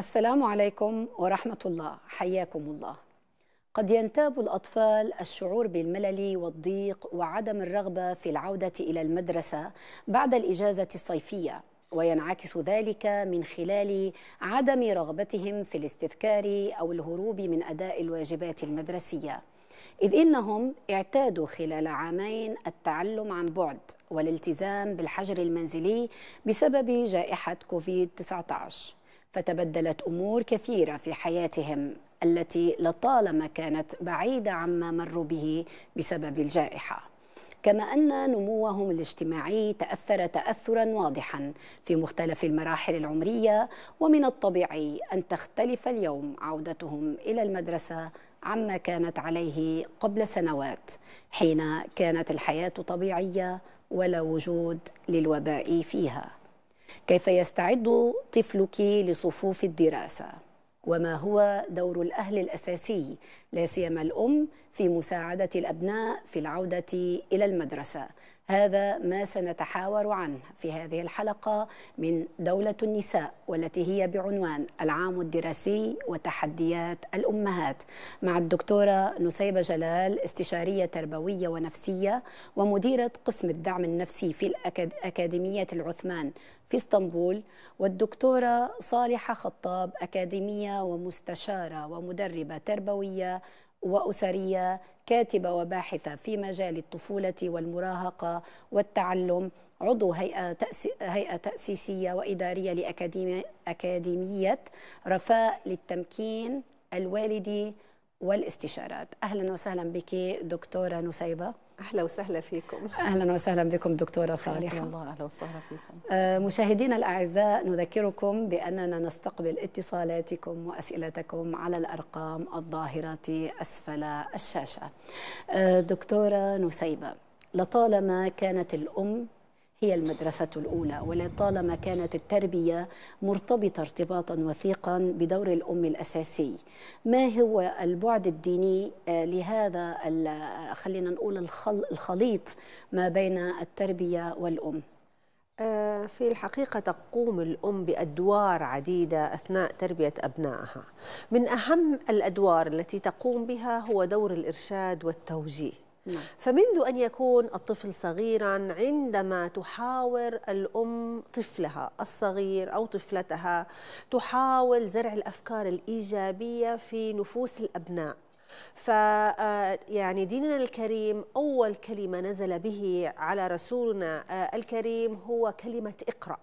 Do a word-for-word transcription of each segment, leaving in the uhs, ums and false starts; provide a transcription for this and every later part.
السلام عليكم ورحمة الله، حياكم الله. قد ينتاب الأطفال الشعور بالملل والضيق وعدم الرغبة في العودة إلى المدرسة بعد الإجازة الصيفية، وينعكس ذلك من خلال عدم رغبتهم في الاستذكار أو الهروب من أداء الواجبات المدرسية، إذ إنهم اعتادوا خلال عامين التعلم عن بعد والالتزام بالحجر المنزلي بسبب جائحة كوفيد تسعة عشر، فتبدلت أمور كثيرة في حياتهم التي لطالما كانت بعيدة عما مروا به بسبب الجائحة، كما أن نموهم الاجتماعي تأثر تأثرا واضحا في مختلف المراحل العمرية، ومن الطبيعي أن تختلف اليوم عودتهم إلى المدرسة عما كانت عليه قبل سنوات، حين كانت الحياة طبيعية ولا وجود للوباء فيها. كيف يستعد طفلك لصفوف الدراسة؟ وما هو دور الأهل الأساسي لا سيما الأم في مساعدة الأبناء في العودة إلى المدرسة؟ هذا ما سنتحاور عنه في هذه الحلقة من دولة النساء، والتي هي بعنوان العام الدراسي وتحديات الأمهات، مع الدكتورة نسيبة جلال، استشارية تربوية ونفسية ومديرة قسم الدعم النفسي في الأكاديمية العثمان في اسطنبول، والدكتورة صالحة خطاب، أكاديمية ومستشارة ومدربة تربوية وأسرية، كاتبة وباحثة في مجال الطفولة والمراهقة والتعلم، عضو هيئة هيئة تأسيسية وإدارية لأكاديمية رفاء للتمكين الوالدي والاستشارات. أهلا وسهلا بك دكتورة نسيبة. أهلا وسهلا فيكم. أهلا وسهلا بكم دكتورة صالحة. الله، أهلا وسهلا فيكم. مشاهدينا الأعزاء، نذكركم بأننا نستقبل اتصالاتكم وأسئلتكم على الأرقام الظاهرة أسفل الشاشة. دكتورة نسيبة، لطالما كانت الأم هي المدرسة الأولى، ولطالما كانت التربية مرتبطة ارتباطا وثيقا بدور الأم الأساسي، ما هو البعد الديني لهذا خلينا نقول الخليط ما بين التربية والأم؟ في الحقيقة تقوم الأم بأدوار عديدة أثناء تربية أبنائها. من أهم الأدوار التي تقوم بها هو دور الإرشاد والتوجيه. فمنذ أن يكون الطفل صغيرا، عندما تحاور الأم طفلها الصغير أو طفلتها، تحاول زرع الأفكار الإيجابية في نفوس الأبناء. ف يعني ديننا الكريم أول كلمة نزل به على رسولنا الكريم هو كلمة اقرأ.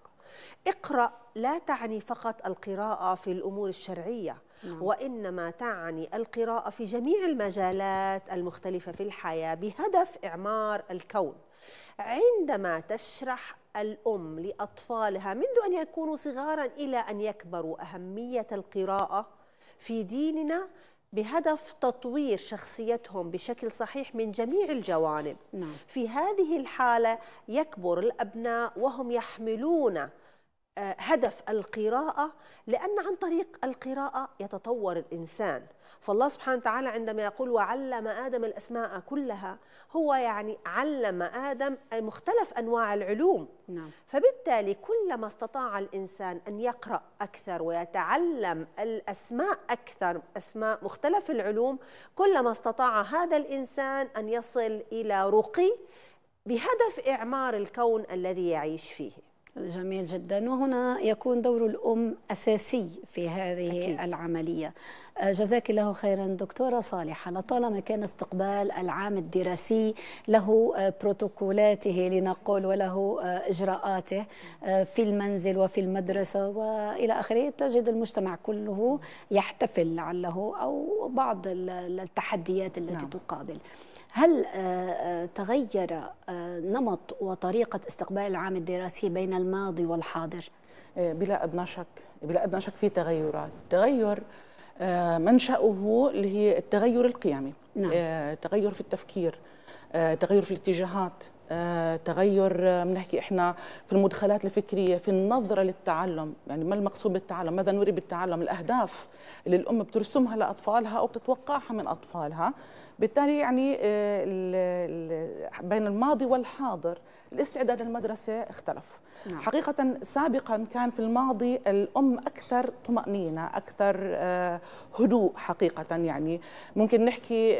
اقرأ لا تعني فقط القراءة في الأمور الشرعية، وإنما تعني القراءة في جميع المجالات المختلفة في الحياة بهدف إعمار الكون. عندما تشرح الأم لأطفالها منذ أن يكونوا صغارا إلى أن يكبروا أهمية القراءة في ديننا بهدف تطوير شخصيتهم بشكل صحيح من جميع الجوانب، في هذه الحالة يكبر الأبناء وهم يحملون هدف القراءة، لأن عن طريق القراءة يتطور الإنسان. فالله سبحانه وتعالى عندما يقول وعلم آدم الأسماء كلها، هو يعني علم آدم مختلف أنواع العلوم. نعم. فبالتالي كلما استطاع الإنسان أن يقرأ أكثر ويتعلم الأسماء أكثر، أسماء مختلف العلوم، كلما استطاع هذا الإنسان أن يصل إلى رقي بهدف إعمار الكون الذي يعيش فيه. جميل جدا، وهنا يكون دور الأم أساسي في هذه أكيد. العملية. جزاك الله خيرا دكتورة صالحة، لطالما كان استقبال العام الدراسي له بروتوكولاته لنقول، وله إجراءاته في المنزل وفي المدرسة وإلى آخره، تجد المجتمع كله يحتفل لعله أو بعض التحديات التي نعم. تقابل. هل تغير نمط وطريقة استقبال العام الدراسي بين الماضي والحاضر؟ بلا أدنى شك، بلا أدنى شك في تغيرات. تغير منشأه اللي هي التغير القيمي، نعم. تغير في التفكير، تغير في الاتجاهات، تغير بنحكي احنا في المدخلات الفكريه، في النظره للتعلم، يعني ما المقصود بالتعلم، ماذا نريد بالتعلم، الاهداف اللي الام بترسمها لاطفالها او بتتوقعها من اطفالها. بالتالي يعني بين الماضي والحاضر الاستعداد للمدرسه اختلف. نعم. حقيقه سابقا كان في الماضي الام اكثر طمانينه، اكثر هدوء حقيقه، يعني ممكن نحكي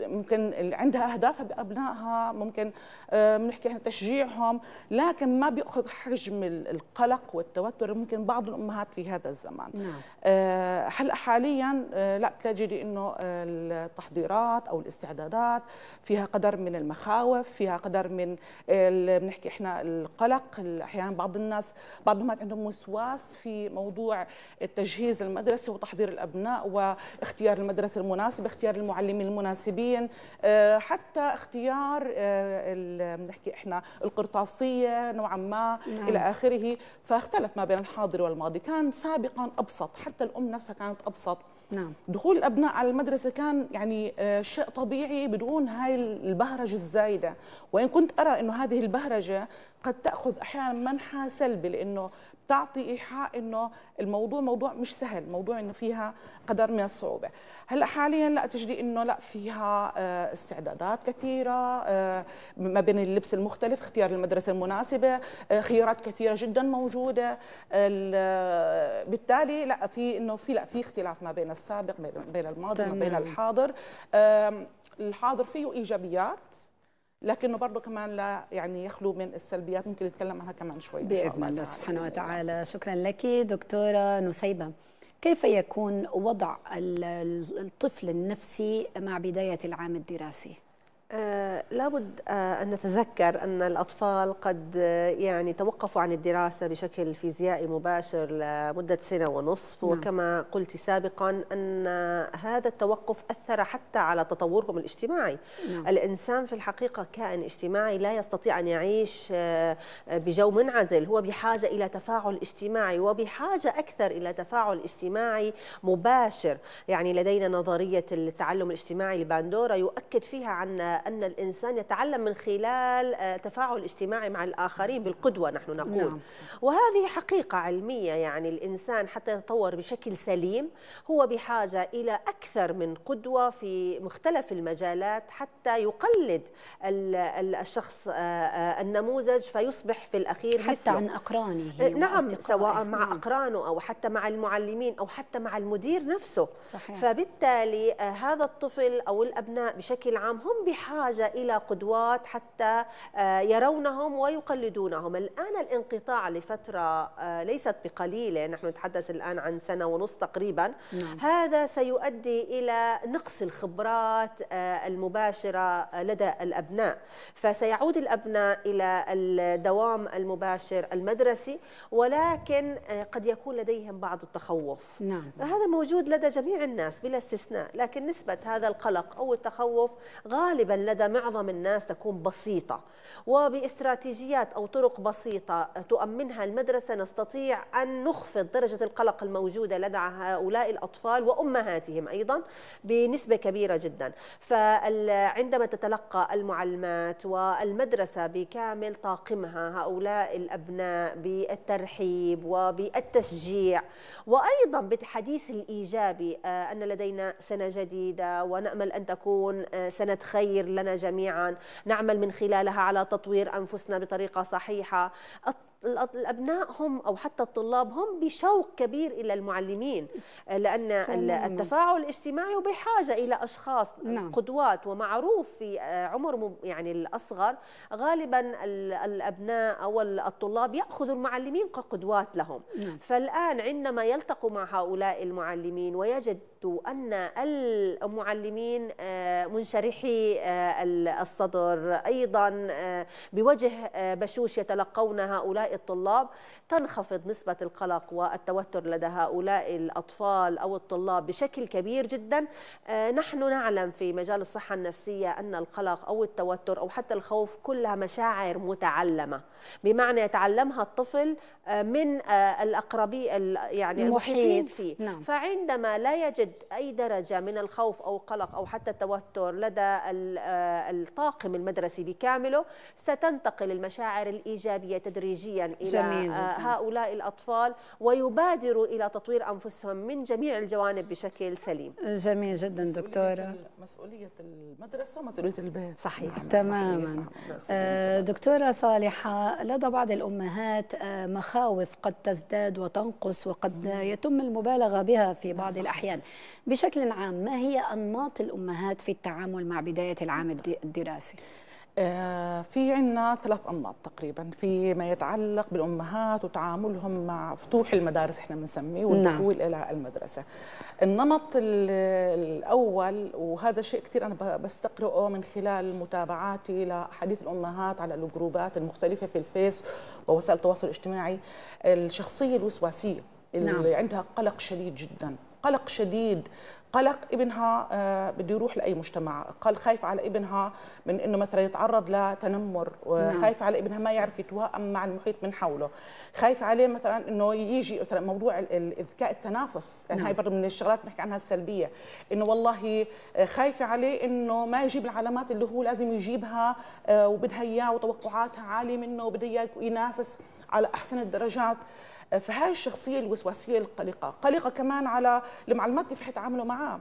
ممكن عندها أهدافها بأبنائها، ممكن بنحكي عن تشجيعهم، لكن ما بيأخذ حجم القلق والتوتر ممكن بعض الأمهات في هذا الزمان. نعم. هلا حاليا لا بتجدي إنه التحضيرات أو الاستعدادات فيها قدر من المخاوف، فيها قدر من بنحكي إحنا القلق. أحيانا بعض الناس بعض الأمهات عندهم وسواس في موضوع التجهيز للمدرسة وتحضير الأبناء واختيار المدرسة المناسبة، اختيار المعلمين المناسبين، حتى اختيار بنحكي احنا القرطاسيه نوعا ما. نعم. الى اخره، فاختلف ما بين الحاضر والماضي. كان سابقا ابسط، حتى الام نفسها كانت ابسط. نعم. دخول الابناء على المدرسه كان يعني شيء طبيعي بدون هاي البهرجه الزايده، وان كنت ارى انه هذه البهرجه قد تاخذ احيانا منحى سلبي، لانه بتعطي ايحاء انه الموضوع موضوع مش سهل، موضوع انه فيها قدر من الصعوبه. هلا حاليا لا تجدي انه لا فيها استعدادات كثيره ما بين اللبس المختلف، اختيار المدرسه المناسبه، خيارات كثيره جدا موجوده. بالتالي لا في انه في لا في اختلاف ما بين السابق بين الماضي وما بين الحاضر. الحاضر فيه ايجابيات لكنه برضه كمان لا يعني يخلو من السلبيات، ممكن نتكلم عنها كمان شوي بإذن الله سبحانه وتعالى. شكرا لك دكتورة نسيبة. كيف يكون وضع الطفل النفسي مع بداية العام الدراسي؟ آه لابد آه أن نتذكر أن الأطفال قد آه يعني توقفوا عن الدراسة بشكل فيزيائي مباشر لمدة سنة ونصف. نعم. وكما قلت سابقا أن هذا التوقف أثر حتى على تطورهم الاجتماعي. نعم. الإنسان في الحقيقة كائن اجتماعي، لا يستطيع أن يعيش آه بجو منعزل، هو بحاجة إلى تفاعل اجتماعي، وبحاجة أكثر إلى تفاعل اجتماعي مباشر. يعني لدينا نظرية التعلم الاجتماعي لباندورا يؤكد فيها عن أن الإنسان يتعلم من خلال تفاعل اجتماعي مع الآخرين، بالقدوة نحن نقول. نعم. وهذه حقيقة علمية، يعني الإنسان حتى يتطور بشكل سليم هو بحاجة إلى أكثر من قدوة في مختلف المجالات حتى يقلد الشخص النموذج فيصبح في الأخير حتى مثله. عن أقرانه. نعم، سواء مع نعم. أقرانه أو حتى مع المعلمين أو حتى مع المدير نفسه. صحيح. فبالتالي هذا الطفل أو الأبناء بشكل عام هم بحاجة حاجة إلى قدوات حتى يرونهم ويقلدونهم. الآن الانقطاع لفترة ليست بقليلة، نحن نتحدث الآن عن سنة ونص تقريبا. نعم. هذا سيؤدي إلى نقص الخبرات المباشرة لدى الأبناء، فسيعود الأبناء إلى الدوام المباشر المدرسي، ولكن قد يكون لديهم بعض التخوف. نعم. هذا موجود لدى جميع الناس بلا استثناء، لكن نسبة هذا القلق أو التخوف غالبا لدى معظم الناس تكون بسيطة، وباستراتيجيات أو طرق بسيطة تؤمنها المدرسة نستطيع أن نخفض درجة القلق الموجودة لدى هؤلاء الأطفال وأمهاتهم أيضا بنسبة كبيرة جدا. فعندما تتلقى المعلمات والمدرسة بكامل طاقمها هؤلاء الأبناء بالترحيب وبالتشجيع، وأيضا بالحديث الإيجابي أن لدينا سنة جديدة ونأمل أن تكون سنة خير لنا جميعا، نعمل من خلالها على تطوير أنفسنا بطريقة صحيحة. الأبناء هم أو حتى الطلاب هم بشوق كبير إلى المعلمين، لأن التفاعل الاجتماعي وبحاجة إلى أشخاص. نعم. قدوات. ومعروف في عمر يعني الأصغر غالبا الأبناء أو الطلاب يأخذوا المعلمين كقدوات لهم. نعم. فالآن عندما يلتقوا مع هؤلاء المعلمين ويجد أن المعلمين منشرحي الصدر، أيضا بوجه بشوش يتلقون هؤلاء هؤلاء الطلاب تنخفض نسبة القلق والتوتر لدى هؤلاء الأطفال أو الطلاب بشكل كبير جدا. نحن نعلم في مجال الصحة النفسية أن القلق أو التوتر أو حتى الخوف كلها مشاعر متعلمة، بمعنى يتعلمها الطفل من الأقربين يعني المحيطين فيه. نعم. فعندما لا يجد أي درجة من الخوف أو قلق أو حتى التوتر لدى الطاقم المدرسي بكامله، ستنتقل المشاعر الإيجابية تدريجيا إلى جميل. هؤلاء الأطفال ويبادروا إلى تطوير أنفسهم من جميع الجوانب بشكل سليم. جميل جدا دكتورة. مسؤولية المدرسة مسؤولية البيت. صحيح. نعم. تماما. آه دكتورة صالحة، لدى بعض الأمهات آه مخاوف قد تزداد وتنقص وقد يتم المبالغة بها في بعض صحيح. الأحيان. بشكل عام ما هي أنماط الأمهات في التعامل مع بداية العام الدراسي؟ في عندنا ثلاث أنماط تقريبا فيما يتعلق بالأمهات وتعاملهم مع فتوح المدارس احنا بنسميه والدخول نعم. إلى المدرسة. النمط الأول، وهذا شيء كثير أنا بستقرأه من خلال متابعاتي لحديث الأمهات على الجروبات المختلفة في الفيس ووسائل التواصل الاجتماعي، الشخصية الوسواسية اللي نعم. عندها قلق شديد جدا، قلق شديد، قلق ابنها بده يروح لاي مجتمع، قال خايف على ابنها من انه مثلا يتعرض لتنمر، خايف على ابنها ما يعرف يتواءم مع المحيط من حوله، خايف عليه مثلا انه يجي مثلا موضوع الاذكاء التنافس، يعني هاي برضه من الشغلات بنحكي عنها السلبيه، انه والله خايفه عليه انه ما يجيب العلامات اللي هو لازم يجيبها وبدها اياه وتوقعاتها عاليه منه وبده اياه ينافس على احسن الدرجات. فهاي الشخصية الوسواسية القلقة، قلقة كمان على المعلومات اللي رح يتعاملوا معاه،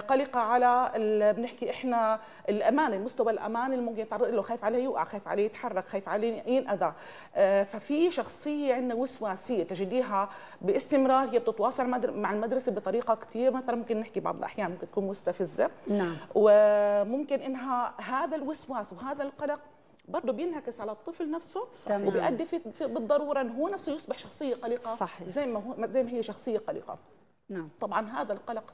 قلقة على بنحكي احنا الأمان، المستوى الأمان اللي ممكن يتعرض له، خايف عليه يوقع، خايف عليه يتحرك، خايف عليه ينأذى. ففي شخصية عندنا وسواسية تجديها باستمرار، هي بتتواصل مع المدرسة بطريقة كثير مثلا ممكن نحكي بعض الأحيان ممكن تكون مستفزة. نعم. وممكن إنها هذا الوسواس وهذا القلق برضه بينعكس على الطفل نفسه تمام. وبيؤدي بالضروره ان هو نفسه يصبح شخصيه قلقه صحيح. زي ما هو زي ما هي شخصيه قلقه. نعم. طبعا هذا القلق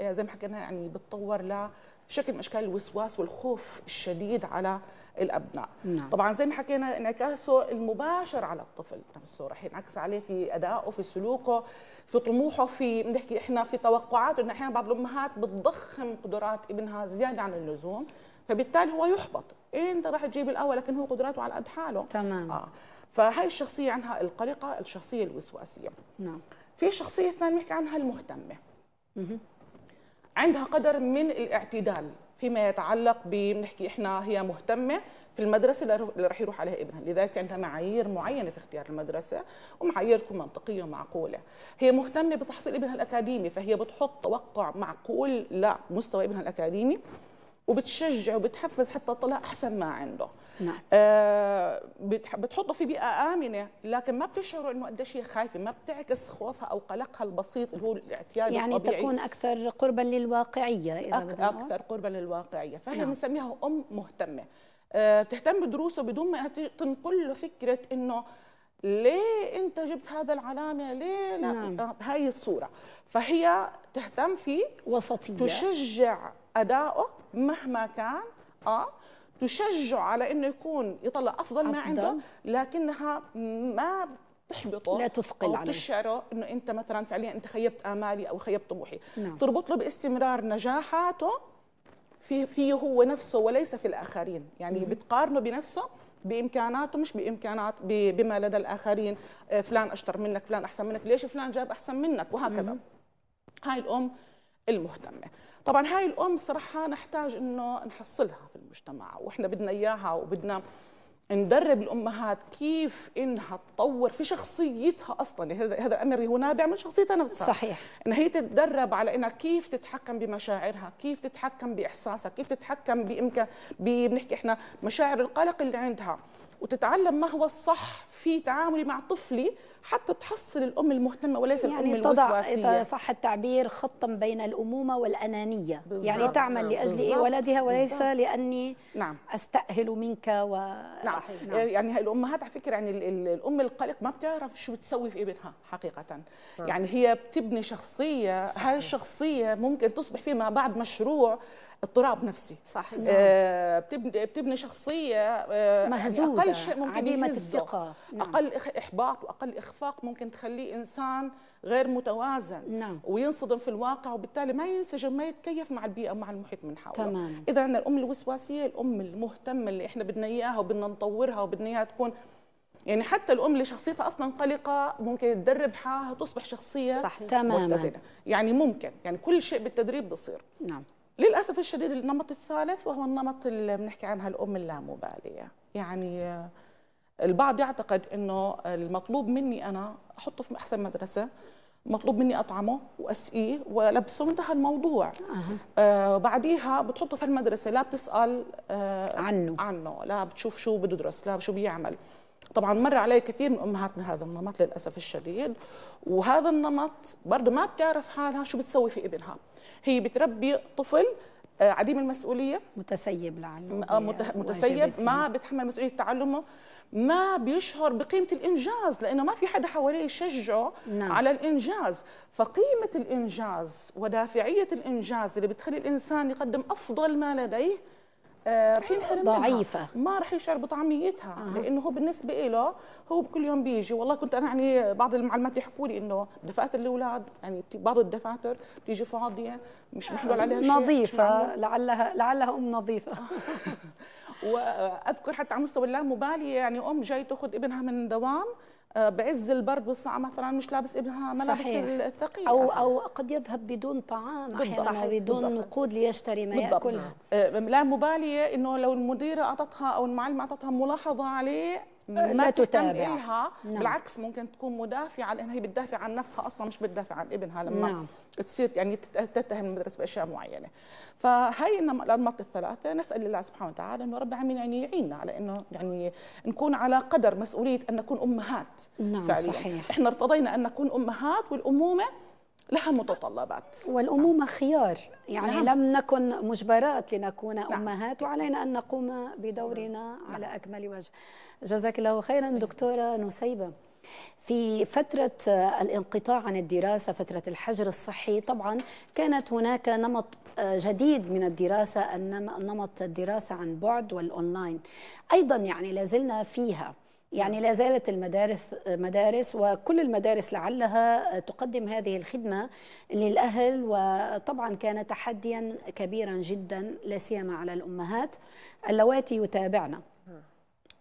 زي ما حكينا يعني بتطور لشكل من اشكال الوسواس والخوف الشديد على الابناء. نعم. طبعا زي ما حكينا انعكاسه المباشر على الطفل نفسه رح ينعكس عليه في ادائه، في سلوكه، في طموحه، في بنحكي احنا في توقعاته. ان احيانا بعض الامهات بتضخم قدرات ابنها زياده عن اللزوم، فبالتالي هو يحبط، انت راح تجيب الاول، لكن هو قدراته على قد حاله. تمام. اه فهي الشخصيه عنها القلقه، الشخصيه الوسواسيه. نعم. في شخصيه ثانيه بنحكي عنها المهتمه. مه. عندها قدر من الاعتدال فيما يتعلق بنحكي احنا هي مهتمه في المدرسه اللي راح يروح عليها ابنها، لذلك عندها معايير معينه في اختيار المدرسه ومعايير تكون منطقيه ومعقوله. هي مهتمه بتحصيل ابنها الاكاديمي، فهي بتحط توقع معقول لمستوى ابنها الاكاديمي وبتشجع وبتحفز حتى طلع أحسن ما عنده. نعم. آه بتحطه في بيئة آمنة، لكن ما بتشعر إنه قديش هي خايفة، ما بتعكس خوفها أو قلقها البسيط اللي هو الاعتياد يعني الطبيعي. يعني تكون أكثر قربا للواقعية إذا أك بدنا نقول. أكثر قربا للواقعية، فهي بنسميها نعم. أم مهتمة. آه بتهتم بدروسه بدون ما تنقل له فكرة إنه ليه أنت جبت هذا العلامة؟ ليه لا؟ نعم. هاي الصورة، فهي تهتم فيه، وسطية، تشجع أداؤه مهما كان، اه تشجع على انه يكون يطلع افضل, أفضل. ما عنده، لكنها ما بتحبطه، لا تثقل عليه، بتشعره انه انت مثلا فعليا انت خيبت امالي او خيبت طموحي. نعم. تربط له باستمرار نجاحاته في فيه هو نفسه وليس في الاخرين، يعني بتقارنه بنفسه بامكاناته مش بامكانات بما لدى الاخرين، فلان اشطر منك، فلان احسن منك، ليش فلان جاب احسن منك، وهكذا. مم. هاي الام المهتمة. طبعا هاي الأم صراحة نحتاج إنه نحصلها في المجتمع، وإحنا بدنا إياها وبدنا ندرب الأمهات كيف إنها تطور في شخصيتها أصلا. هذا هذا الأمر هو نابع من شخصيتها نفسها. صحيح. إن هي تتدرب على إنها كيف تتحكم بمشاعرها، كيف تتحكم بإحساسها، كيف تتحكم بإمكان بنحكي إحنا مشاعر القلق اللي عندها، وتتعلم ما هو الصح في تعاملي مع طفلي حتى تحصل الأم المهتمة وليس يعني الأم الوسواسية. يعني تضع إذا صح التعبير خطا بين الأمومة والأنانية. يعني تعمل لأجل ولدها وليس بالزبط. لأني نعم. أستأهل منك و نعم. نعم. يعني هاي الأمهات على فكرة، يعني الأم القلق ما بتعرف شو بتسوي في ابنها حقيقة. نعم. يعني هي بتبني شخصية، هاي الشخصية ممكن تصبح فيما بعد مشروع اضطراب نفسي. صحيح. آه بتبني بتبني شخصية آه مهزوزة، أقل شيء ممكن عديمة الثقة. نعم. أقل إحباط وأقل إخفاق ممكن تخليه إنسان غير متوازن، نعم. وينصدم في الواقع، وبالتالي ما ينسجم، ما يتكيف مع البيئة ومع المحيط من حوله. إذا الأم الوسواسية الأم المهتمة اللي إحنا بدنا إياها وبدنا نطورها وبدنا إياها تكون، يعني حتى الأم اللي شخصيتها أصلا قلقة ممكن تدرب حالها وتصبح شخصية متزنة. يعني ممكن، يعني كل شيء بالتدريب بيصير. نعم. للأسف الشديد النمط الثالث وهو النمط اللي بنحكي عنها الأم اللامبالية. يعني البعض يعتقد إنه المطلوب مني أنا أحطه في أحسن مدرسة، مطلوب مني أطعمه وأسقيه ولبسه، وانتهى الموضوع. أه. آه بعديها بتحطه في المدرسة، لا بتسأل آه عنه عنه لا بتشوف شو بده يدرس، لا شو بيعمل. طبعا مر علي كثير من امهات من هذا النمط للاسف الشديد، وهذا النمط برضه ما بتعرف حالها شو بتسوي في ابنها. هي بتربي طفل عديم المسؤوليه، متسيب لعلمه، متسيب، ما بتحمل مسؤوليه تعلمه، ما بيشعر بقيمه الانجاز لانه ما في حدا حواليه يشجعه، نعم. على الانجاز. فقيمه الانجاز ودافعيه الانجاز اللي بتخلي الانسان يقدم افضل ما لديه آه رح ينحرم ضعيفة، ما رح يشعر بطعميتها. آه. لأنه هو بالنسبة له هو بكل يوم بيجي. والله كنت أنا يعني بعض المعلمات يحكوا لي إنه دفاتر الأولاد، يعني بعض الدفاتر بتيجي فاضية مش محلول عليها شيء، نظيفة، لعلها لعلها أم نظيفة. وأذكر حتى على مستوى اللامبالية، يعني أم جاي تأخذ ابنها من دوام بعز البرد والصعب مثلا، مش لابس ابنها ملابس الثقيله، او او قد يذهب بدون طعام احيانا، بدون نقود ليشتري ما ياكلها. لا مباليه انه لو المديره اعطتها او المعلمه اعطتها ملاحظه عليه ما تتابع لها، نعم. بالعكس ممكن تكون مدافعه، لانها هي بتدافع عن نفسها اصلا، مش بتدافع عن ابنها لما، نعم. تصير يعني تتهم المدرسه باشياء معينه. فهي الانماط الثلاثه نسال الله سبحانه وتعالى انه رب العالمين يعني يعيننا على انه يعني نكون على قدر مسؤوليه ان نكون امهات. نعم فعليا. صحيح. احنا ارتضينا ان نكون امهات، والامومه لها متطلبات، والأمومة خيار، يعني نعم. لم نكن مجبرات لنكون، نعم. أمهات، وعلينا أن نقوم بدورنا، نعم. على أكمل وجه. جزاك الله خيرا دكتورة نسيبة. في فترة الانقطاع عن الدراسة، فترة الحجر الصحي، طبعا كانت هناك نمط جديد من الدراسة، نمط الدراسة عن بعد والأونلاين، أيضا يعني لازلنا فيها، يعني لا زالت المدارس مدارس وكل المدارس لعلها تقدم هذه الخدمة للأهل، وطبعا كان تحديا كبيرا جدا لا سيما على الأمهات اللواتي يتابعنا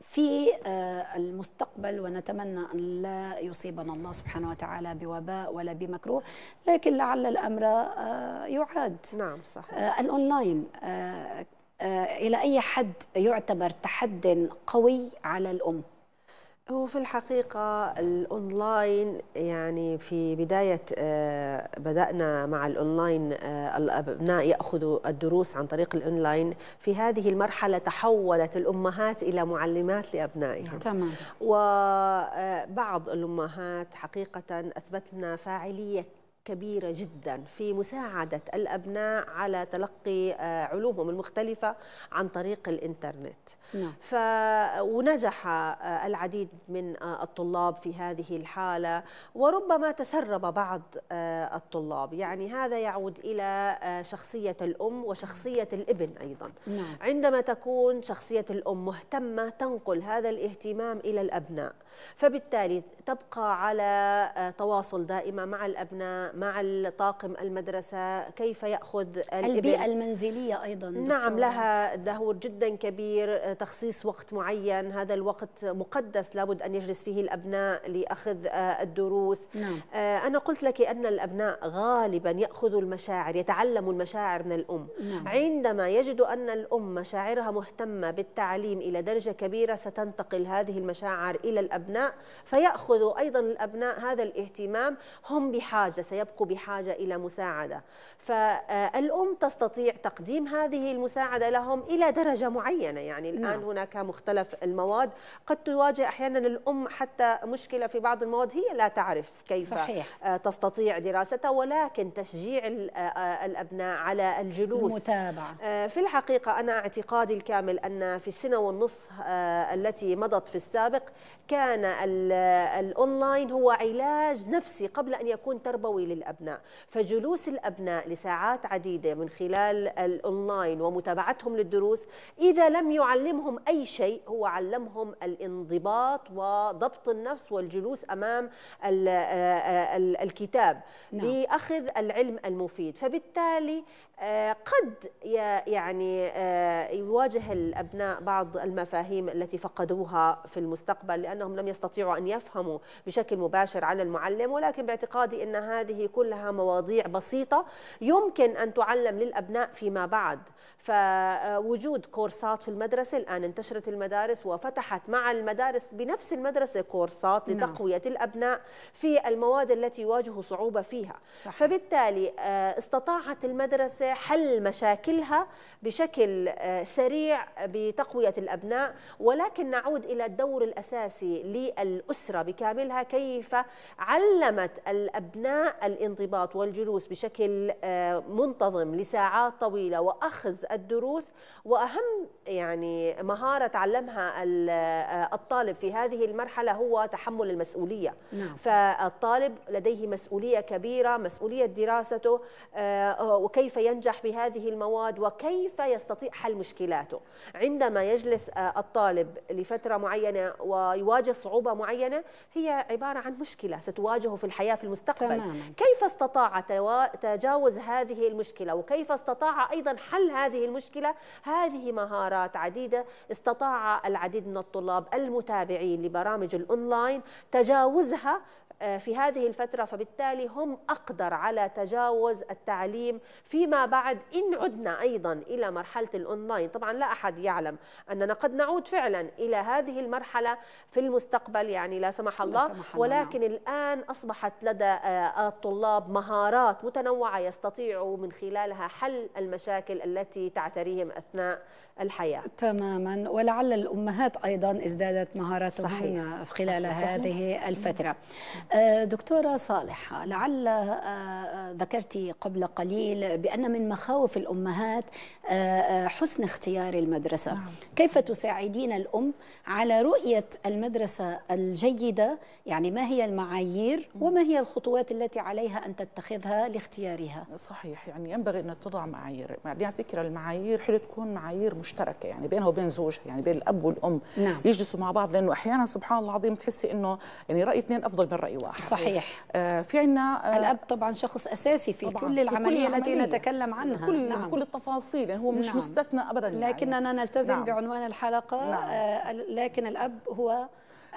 في المستقبل، ونتمنى أن لا يصيبنا الله سبحانه وتعالى بوباء ولا بمكروه، لكن لعل الأمر يعاد. نعم صحيح. الأونلاين إلى أي حد يعتبر تحدي قوي على الأم؟ هو في الحقيقة الأونلاين، يعني في بداية بدأنا مع الأونلاين الأبناء يأخذوا الدروس عن طريق الأونلاين، في هذه المرحلة تحولت الأمهات إلى معلمات لأبنائهم. تمام. وبعض الأمهات حقيقة أثبتنا فاعلية كبيرة جدا في مساعدة الأبناء على تلقي علومهم المختلفة عن طريق الإنترنت. نعم. ف... ونجح العديد من الطلاب في هذه الحالة، وربما تسرب بعض الطلاب. يعني هذا يعود إلى شخصية الأم وشخصية الابن أيضا. نعم. عندما تكون شخصية الأم مهتمة تنقل هذا الاهتمام إلى الأبناء، فبالتالي تبقى على تواصل دائما مع الأبناء، مع الطاقم المدرسة، كيف يأخذ الابن. البيئة المنزلية أيضا دكتورة. نعم لها دور جدا كبير، تخصيص وقت معين، هذا الوقت مقدس لابد أن يجلس فيه الأبناء لأخذ الدروس. نعم. أنا قلت لك أن الأبناء غالبا يأخذوا المشاعر، يتعلموا المشاعر من الأم. نعم. عندما يجدوا أن الأم مشاعرها مهتمة بالتعليم إلى درجة كبيرة، ستنتقل هذه المشاعر إلى الأبناء، فيأخذوا أيضا الأبناء هذا الاهتمام. هم بحاجة، سيبقوا بحاجة إلى مساعدة، فالأم تستطيع تقديم هذه المساعدة لهم إلى درجة معينة. يعني الآن، نعم. هناك مختلف المواد، قد تواجه أحيانا الأم حتى مشكلة في بعض المواد هي لا تعرف كيف، صحيح. تستطيع دراستها، ولكن تشجيع الأبناء على الجلوس، المتابعة. في الحقيقة أنا اعتقادي الكامل أن في السنة والنصف التي مضت في السابق، كان الأونلاين هو علاج نفسي قبل أن يكون تربوي للأبناء، فجلوس الأبناء لساعات عديدة من خلال الأونلاين ومتابعتهم للدروس إذا لم يعلمهم أي شيء هو علمهم الانضباط وضبط النفس والجلوس أمام الكتاب لأخذ العلم المفيد، فبالتالي قد يعني يواجه الأبناء بعض المفاهيم التي فقدوها في المستقبل لأنهم لم يستطيعوا أن يفهموا بشكل مباشر عن المعلم، ولكن باعتقادي أن هذه كلها مواضيع بسيطة يمكن أن تعلم للأبناء فيما بعد. فوجود كورسات في المدرسة، الآن انتشرت المدارس وفتحت مع المدارس بنفس المدرسة كورسات لتقوية الأبناء في المواد التي يواجهوا صعوبة فيها، صح. فبالتالي استطاعت المدرسة حل مشاكلها بشكل سريع بتقوية الأبناء، ولكن نعود إلى الدور الأساسي للأسرة بكاملها، كيف علمت الأبناء الانضباط والجلوس بشكل منتظم لساعات طويلة وأخذ الدروس. وأهم يعني مهارة تعلمها الطالب في هذه المرحلة هو تحمل المسؤولية، نعم. فالطالب لديه مسؤولية كبيرة، مسؤولية دراسته وكيف ينتهي ينجح بهذه المواد وكيف يستطيع حل مشكلاته. عندما يجلس الطالب لفترة معينة ويواجه صعوبة معينة هي عبارة عن مشكلة ستواجهه في الحياة في المستقبل، تمام. كيف استطاع تجاوز هذه المشكلة وكيف استطاع أيضا حل هذه المشكلة، هذه مهارات عديدة استطاع العديد من الطلاب المتابعين لبرامج الأونلاين تجاوزها في هذه الفترة، فبالتالي هم أقدر على تجاوز التعليم فيما بعد إن عدنا أيضا إلى مرحلة الأونلاين. طبعا لا أحد يعلم أننا قد نعود فعلا إلى هذه المرحلة في المستقبل، يعني لا سمح الله، لا سمح الله ولكن نعم. الآن أصبحت لدى الطلاب مهارات متنوعة يستطيعوا من خلالها حل المشاكل التي تعتريهم أثناء الحياة، تماما. ولعل الأمهات أيضا ازدادت مهاراتهن خلال صحيح. هذه الفترة. دكتورة صالحة، لعل ذكرتي قبل قليل بأن من مخاوف الأمهات حسن اختيار المدرسة، نعم. كيف تساعدين الأم على رؤية المدرسة الجيدة؟ يعني ما هي المعايير وما هي الخطوات التي عليها أن تتخذها لاختيارها؟ صحيح، يعني ينبغي أن تضع معايير، يعني فكرة المعايير حلو تكون معايير مشتركة يعني بينها وبين زوجها، يعني بين الأب والأم، نعم. يجلسوا مع بعض، لأنه أحيانا سبحان الله العظيم تحسي أنه يعني رأي اثنين أفضل من رأي واحد، صحيح. آه في عنا آه الأب طبعا شخص أساسي في كل العملية التي نتكلم عنها، كل نعم. كل التفاصيل، يعني هو مش نعم. مستثنى أبدا، لكننا يعني. نلتزم نعم. بعنوان الحلقة، نعم. آه لكن الأب هو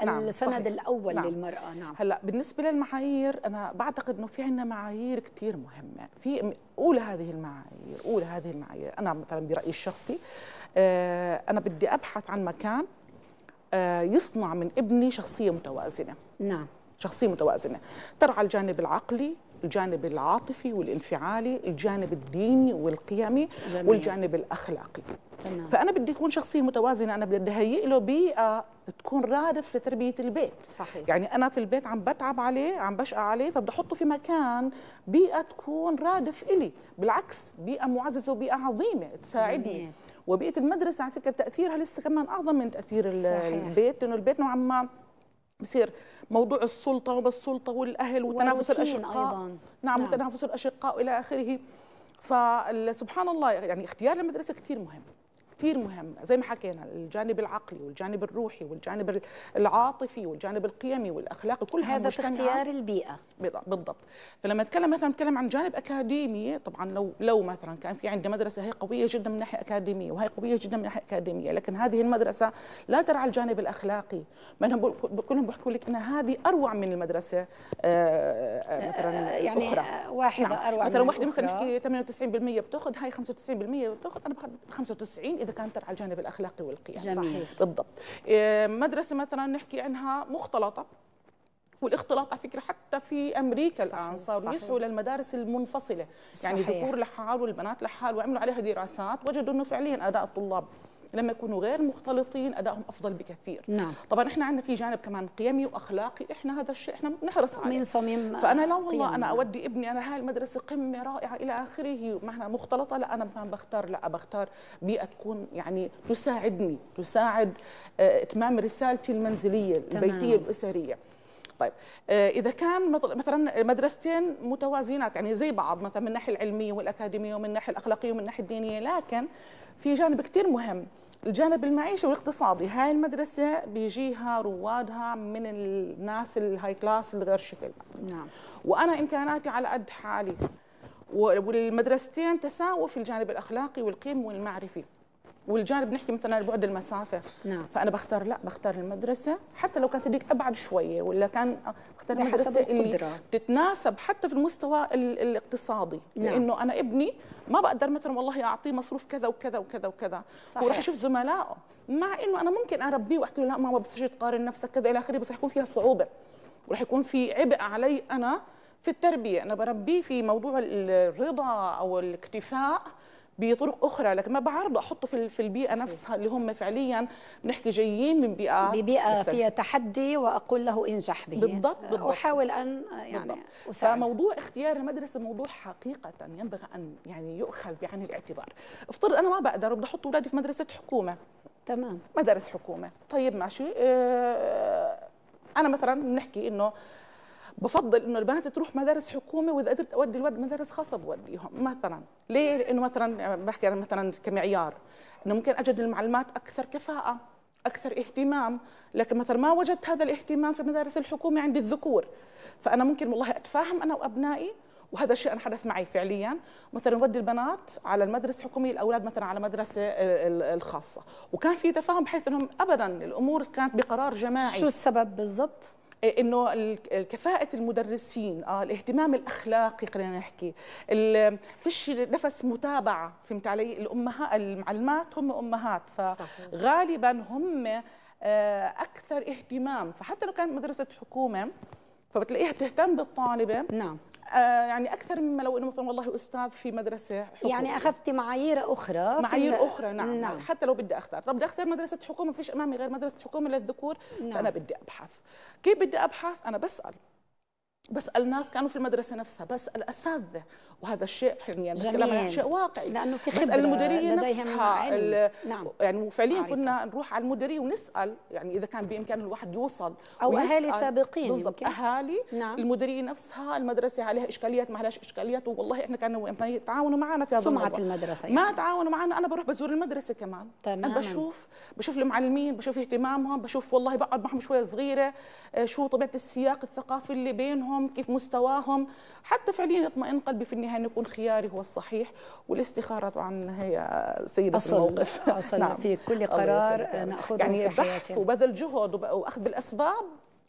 نعم السند صحيح. الأول نعم. للمرأة، نعم. هلا بالنسبة للمعايير أنا بعتقد إنه في عندنا معايير كثير مهمة، في أولى هذه المعايير، أولى هذه المعايير أنا مثلا برأيي الشخصي آه أنا بدي أبحث عن مكان آه يصنع من ابني شخصية متوازنة، نعم. شخصية متوازنة ترعى الجانب العقلي، الجانب العاطفي والانفعالي، الجانب الديني والقيمي، جميل. والجانب الأخلاقي، تمام. فأنا بدي أكون شخصية متوازنة، أنا بدي أهيئ له بيئة تكون رادف لتربية البيت، صحيح. يعني أنا في البيت عم بتعب عليه، عم بشقى عليه، فبدي أحطه في مكان بيئة تكون رادف إلي، بالعكس بيئة معززة وبيئة عظيمة تساعدني، جميل. وبيئة المدرسة على فكرة تأثيرها لسه كمان أعظم من تأثير صحيح. البيت، لأنه البيت نوعا ما بصير موضوع السلطة وما السلطة والأهل وتنافس الأشقاء أيضاً. نعم, نعم وتنافس الأشقاء إلى آخره. فسبحان الله يعني اختيار المدرسة كتير مهم، كتير مهم زي ما حكينا، الجانب العقلي والجانب الروحي والجانب العاطفي والجانب القيمي والأخلاقي، كل هذا في اختيار البيئة بالضبط. فلما نتكلم مثلا نتكلم عن جانب أكاديمي، طبعا لو لو مثلا كان في عندنا مدرسة هي قوية جدا من ناحية أكاديمية وهي قوية جدا من ناحية أكاديمية، لكن هذه المدرسة لا ترعى الجانب الأخلاقي، منهم كلهم بيحكوا لك أن هذه أروع من المدرسة آآ مثلا يعني أخرى. واحدة نعم. أروع مثلا من واحدة مثلا نحكي ثمانية وتسعين بالمية بتاخذ، هاي خمسة وتسعين بالمية بتاخذ، أنا باخذ خمسة وتسعين إذا كانت على الجانب الأخلاقي والقيم، جميل. بالضبط. مدرسة مثلا نحكي عنها مختلطة، والاختلاط على فكرة حتى في أمريكا الآن صاروا يسعوا للمدارس المنفصلة، صحيح. يعني الذكور لحال والبنات لحال، وعملوا عليها دراسات وجدوا أنه فعليا أداء الطلاب لما يكونوا غير مختلطين أدائهم أفضل بكثير، نعم. طبعا إحنا عندنا في جانب كمان قيمي وأخلاقي، إحنا هذا الشيء إحنا بنحرص عليه من صميم، فأنا لا والله أنا أودي ابني أنا هاي المدرسة قمة رائعة إلى آخره ما إحنا مختلطة، لا أنا مثلا بختار، لا بختار بيئة تكون يعني تساعدني، تساعد إتمام رسالتي المنزلية البيتية الأسرية. طيب اذا كان مثلا مدرستين متوازينات يعني زي بعض مثلا من الناحيه العلميه والاكاديميه ومن الناحيه الاخلاقيه ومن الناحيه الدينيه، لكن في جانب كثير مهم الجانب المعيشي والاقتصادي. هاي المدرسه بيجيها روادها من الناس الهاي كلاس الغير شكل، نعم، وانا امكاناتي على قد حالي، والمدرستين تساووا في الجانب الاخلاقي والقيم والمعرفي والجانب نحكي مثلا البعد المسافه، نعم. فانا بختار لا بختار المدرسه حتى لو كانت هذيك ابعد شويه، ولا كان بختار المدرسه اللي تتناسب حتى في المستوى الاقتصادي، نعم. لانه انا ابني ما بقدر مثلا والله اعطيه مصروف كذا وكذا وكذا وكذا، وراح يشوف زملائه، مع انه انا ممكن اربيه واحكي له لا ماما بصيرش تقارن نفسك كذا الى اخره، بس راح يكون فيها صعوبه وراح يكون في عبء علي انا في التربيه. انا بربيه في موضوع الرضا او الاكتفاء بطرق اخرى، لكن ما بعرض احطه في في البيئه نفسها اللي هم فعليا بنحكي جايين من بيئه ببيئه فيها تحدي، واقول له انجح به بالضبط بالضبط، واحاول ان يعني اساعد. فموضوع اختيار المدرسه موضوع حقيقه ينبغي ان يعني يؤخذ بعين الاعتبار. افترض انا ما بقدر وبدي احط اولادي في مدرسه حكومه، تمام، مدارس حكومه، طيب ماشي. انا مثلا بنحكي انه بفضل انه البنات تروح مدارس حكومه، واذا قدرت اودي الولد مدارس خاصه بوديهم مثلا. ليه؟ لانه مثلا بحكي انا مثلا كمعيار انه ممكن اجد المعلمات اكثر كفاءه اكثر اهتمام، لكن مثلا ما وجدت هذا الاهتمام في مدارس الحكومه عند الذكور، فانا ممكن والله اتفاهم انا وابنائي، وهذا الشيء انا حدث معي فعليا، مثلا نودي البنات على المدرسه الحكوميه، الاولاد مثلا على المدرسه الخاصه، وكان في تفاهم بحيث انهم ابدا الامور كانت بقرار جماعي. شو السبب بالضبط؟ انه كفاءة المدرسين، اه الاهتمام الاخلاقي، خلينا نحكي فيش نفس متابعه، فهمت علي؟ الامهات المعلمات هم امهات، فغالبا هم اكثر اهتمام، فحتى لو كانت مدرسه حكومه فبتلاقيها بتهتم بالطالبه، نعم، آه يعني اكثر مما لو انه مثلا والله استاذ في مدرسه حكومه. يعني اخذتي معايير اخرى، معايير اخرى، نعم، نعم. حتى لو بدي اختار، طب بدي اختار مدرسه حكومه، ما فيش امامي غير مدرسه حكومه للذكور، نعم. فانا بدي ابحث. كيف بدي ابحث؟ انا بسال بسال ناس كانوا في المدرسه نفسها، بسال اساتذه، وهذا الشيء يعني بتكلم عن شيء واقعي، لانه في خبره، بسال المديريه نفسها، نعم، يعني فعليا كنا نروح على المديريه ونسال، يعني اذا كان بامكان الواحد يوصل او اهالي سابقين، بالضبط، اهالي، نعم. المديريه نفسها، المدرسه عليها اشكاليات ما عليهاش اشكاليات، والله احنا كانوا يتعاونوا معنا في هذا الموضوع، سمعه المدرسه يعني. ما تعاونوا معنا، انا بروح بزور المدرسه كمان، تمام، أنا بشوف بشوف المعلمين، بشوف اهتمامهم، بشوف والله بقعد معهم شويه صغيره، شو طبيعه السياق الثقافي اللي بينهم، كيف مستواهم، حتى فعليا اطمئن قلبي في النهايه انه يكون خياري هو الصحيح. والاستخاره طبعا هي سيده أصل الموقف، اصل نعم. في كل قرار ناخذه يعني في حياتنا، يعني بحث وبذل جهد واخذ بالاسباب،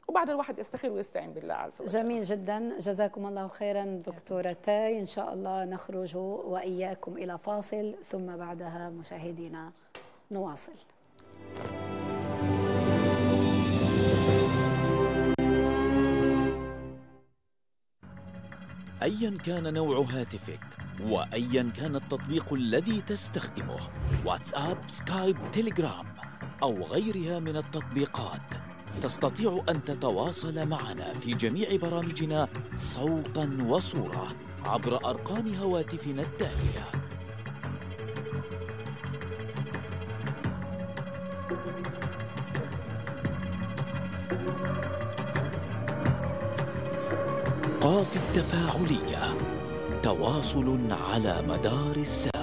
وبعد الواحد يستخير ويستعين بالله عز وجل. جميل جدا، جزاكم الله خيرا دكتورتي. ان شاء الله نخرج واياكم الى فاصل، ثم بعدها مشاهدينا نواصل. أياً كان نوع هاتفك، وأياً كان التطبيق الذي تستخدمه، واتساب، سكايب، تيليجرام أو غيرها من التطبيقات، تستطيع أن تتواصل معنا في جميع برامجنا صوتاً وصورة عبر أرقام هواتفنا التالية: قاف التفاعلية، تواصل على مدار الساعة.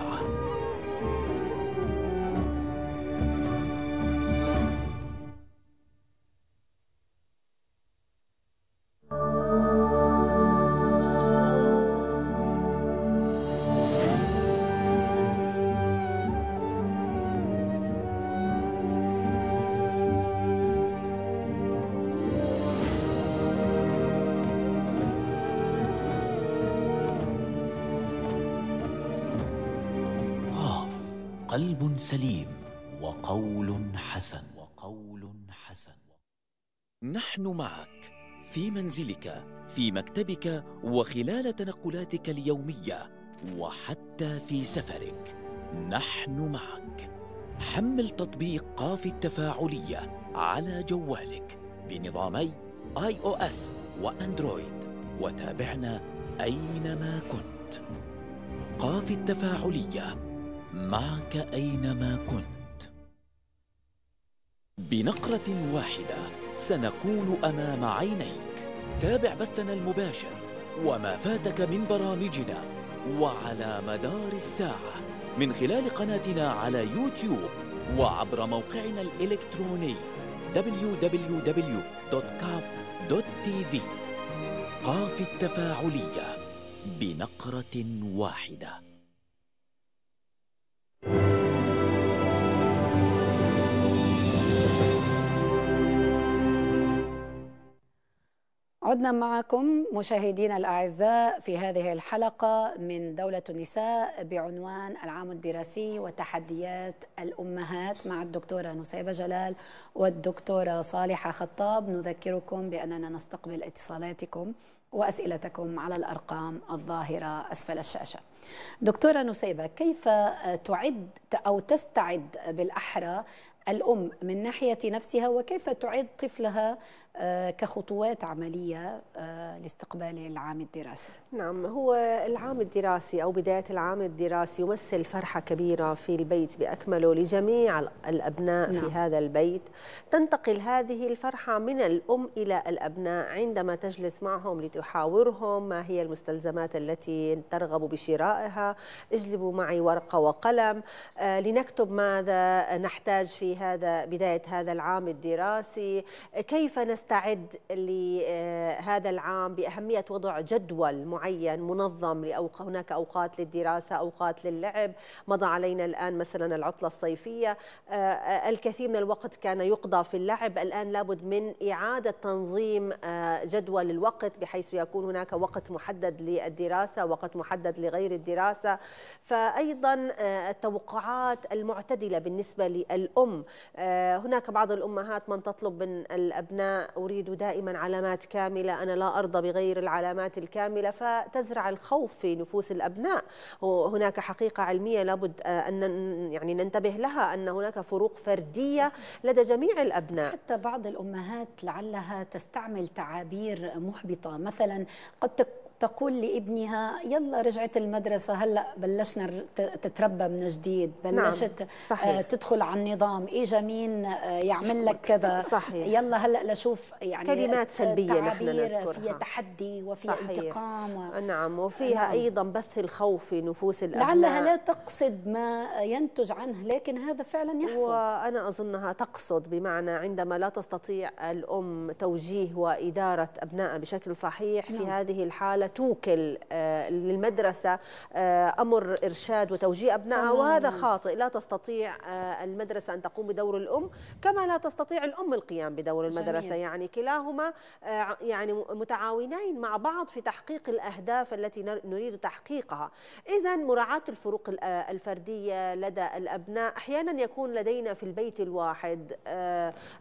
قلب سليم وقول حسن، وقول حسن. نحن معك في منزلك، في مكتبك، وخلال تنقلاتك اليومية، وحتى في سفرك نحن معك. حمل تطبيق قاف التفاعلية على جوالك بنظامي آي أو إس وأندرويد، وتابعنا أينما كنت. قاف التفاعلية، معك أينما كنت. بنقرة واحدة سنكون أمام عينيك. تابع بثنا المباشر وما فاتك من برامجنا وعلى مدار الساعة من خلال قناتنا على يوتيوب وعبر موقعنا الإلكتروني دبليو دبليو دبليو دوت قاف دوت تي في. قاف التفاعلية بنقرة واحدة. عدنا معكم مشاهدينا الأعزاء في هذه الحلقة من دولة النساء بعنوان العام الدراسي وتحديات الأمهات مع الدكتورة نسيبة جلال والدكتورة صالحة خطاب. نذكركم بأننا نستقبل اتصالاتكم وأسئلتكم على الأرقام الظاهرة أسفل الشاشة. دكتورة نسيبة، كيف تعد أو تستعد بالأحرى الأم من ناحية نفسها، وكيف تعد طفلها كخطوات عملية لاستقبال العام الدراسي؟ نعم، هو العام الدراسي أو بداية العام الدراسي يمثل فرحة كبيرة في البيت بأكمله لجميع الأبناء. نعم. في هذا البيت تنتقل هذه الفرحة من الأم إلى الأبناء عندما تجلس معهم لتحاورهم ما هي المستلزمات التي ترغب بشرائها، اجلبوا معي ورقة وقلم لنكتب ماذا نحتاج في هذا بداية هذا العام الدراسي، كيف نستعد لهذا العام بأهمية وضع جدول معين منظم لأوق... هناك أوقات للدراسة، أوقات للعب. مضى علينا الآن مثلا العطلة الصيفية، الكثير من الوقت كان يقضى في اللعب، الآن لابد من إعادة تنظيم جدول الوقت بحيث يكون هناك وقت محدد للدراسة، وقت محدد لغير الدراسة. فأيضا التوقعات المعتدلة بالنسبة للأم، هناك بعض الأمهات من تطلب من الأبناء أريد دائما علامات كاملة، أنا لا أرضى بغير العلامات الكاملة، فتزرع الخوف في نفوس الأبناء. هناك حقيقة علمية لابد أن يعني ننتبه لها، أن هناك فروق فردية لدى جميع الأبناء. حتى بعض الأمهات لعلها تستعمل تعابير محبطة، مثلا قد تقول لابنها يلا رجعت المدرسة هلأ بلشنا تتربى من جديد، بلشت نعم. تدخل على النظام، إجا مين يعمل لك كذا، صحيح. يلا هلأ لشوف يعني كلمات سلبية نحن نذكرها، فيها تحدي وفيها صحيح. انتقام و... نعم وفيها نعم. أيضا بث الخوف في نفوس الأبناء، لعلها لا تقصد ما ينتج عنه لكن هذا فعلا يحصل. وأنا أظنها تقصد، بمعنى عندما لا تستطيع الأم توجيه وإدارة أبنائها بشكل صحيح، نعم. في هذه الحالة توكل للمدرسة أمر إرشاد وتوجيه أبنائها، وهذا خاطئ. لا تستطيع المدرسة أن تقوم بدور الأم كما لا تستطيع الأم القيام بدور المدرسة. جميل. يعني كلاهما يعني متعاونين مع بعض في تحقيق الأهداف التي نريد تحقيقها. إذا مراعاة الفروق الفردية لدى الأبناء، أحيانا يكون لدينا في البيت الواحد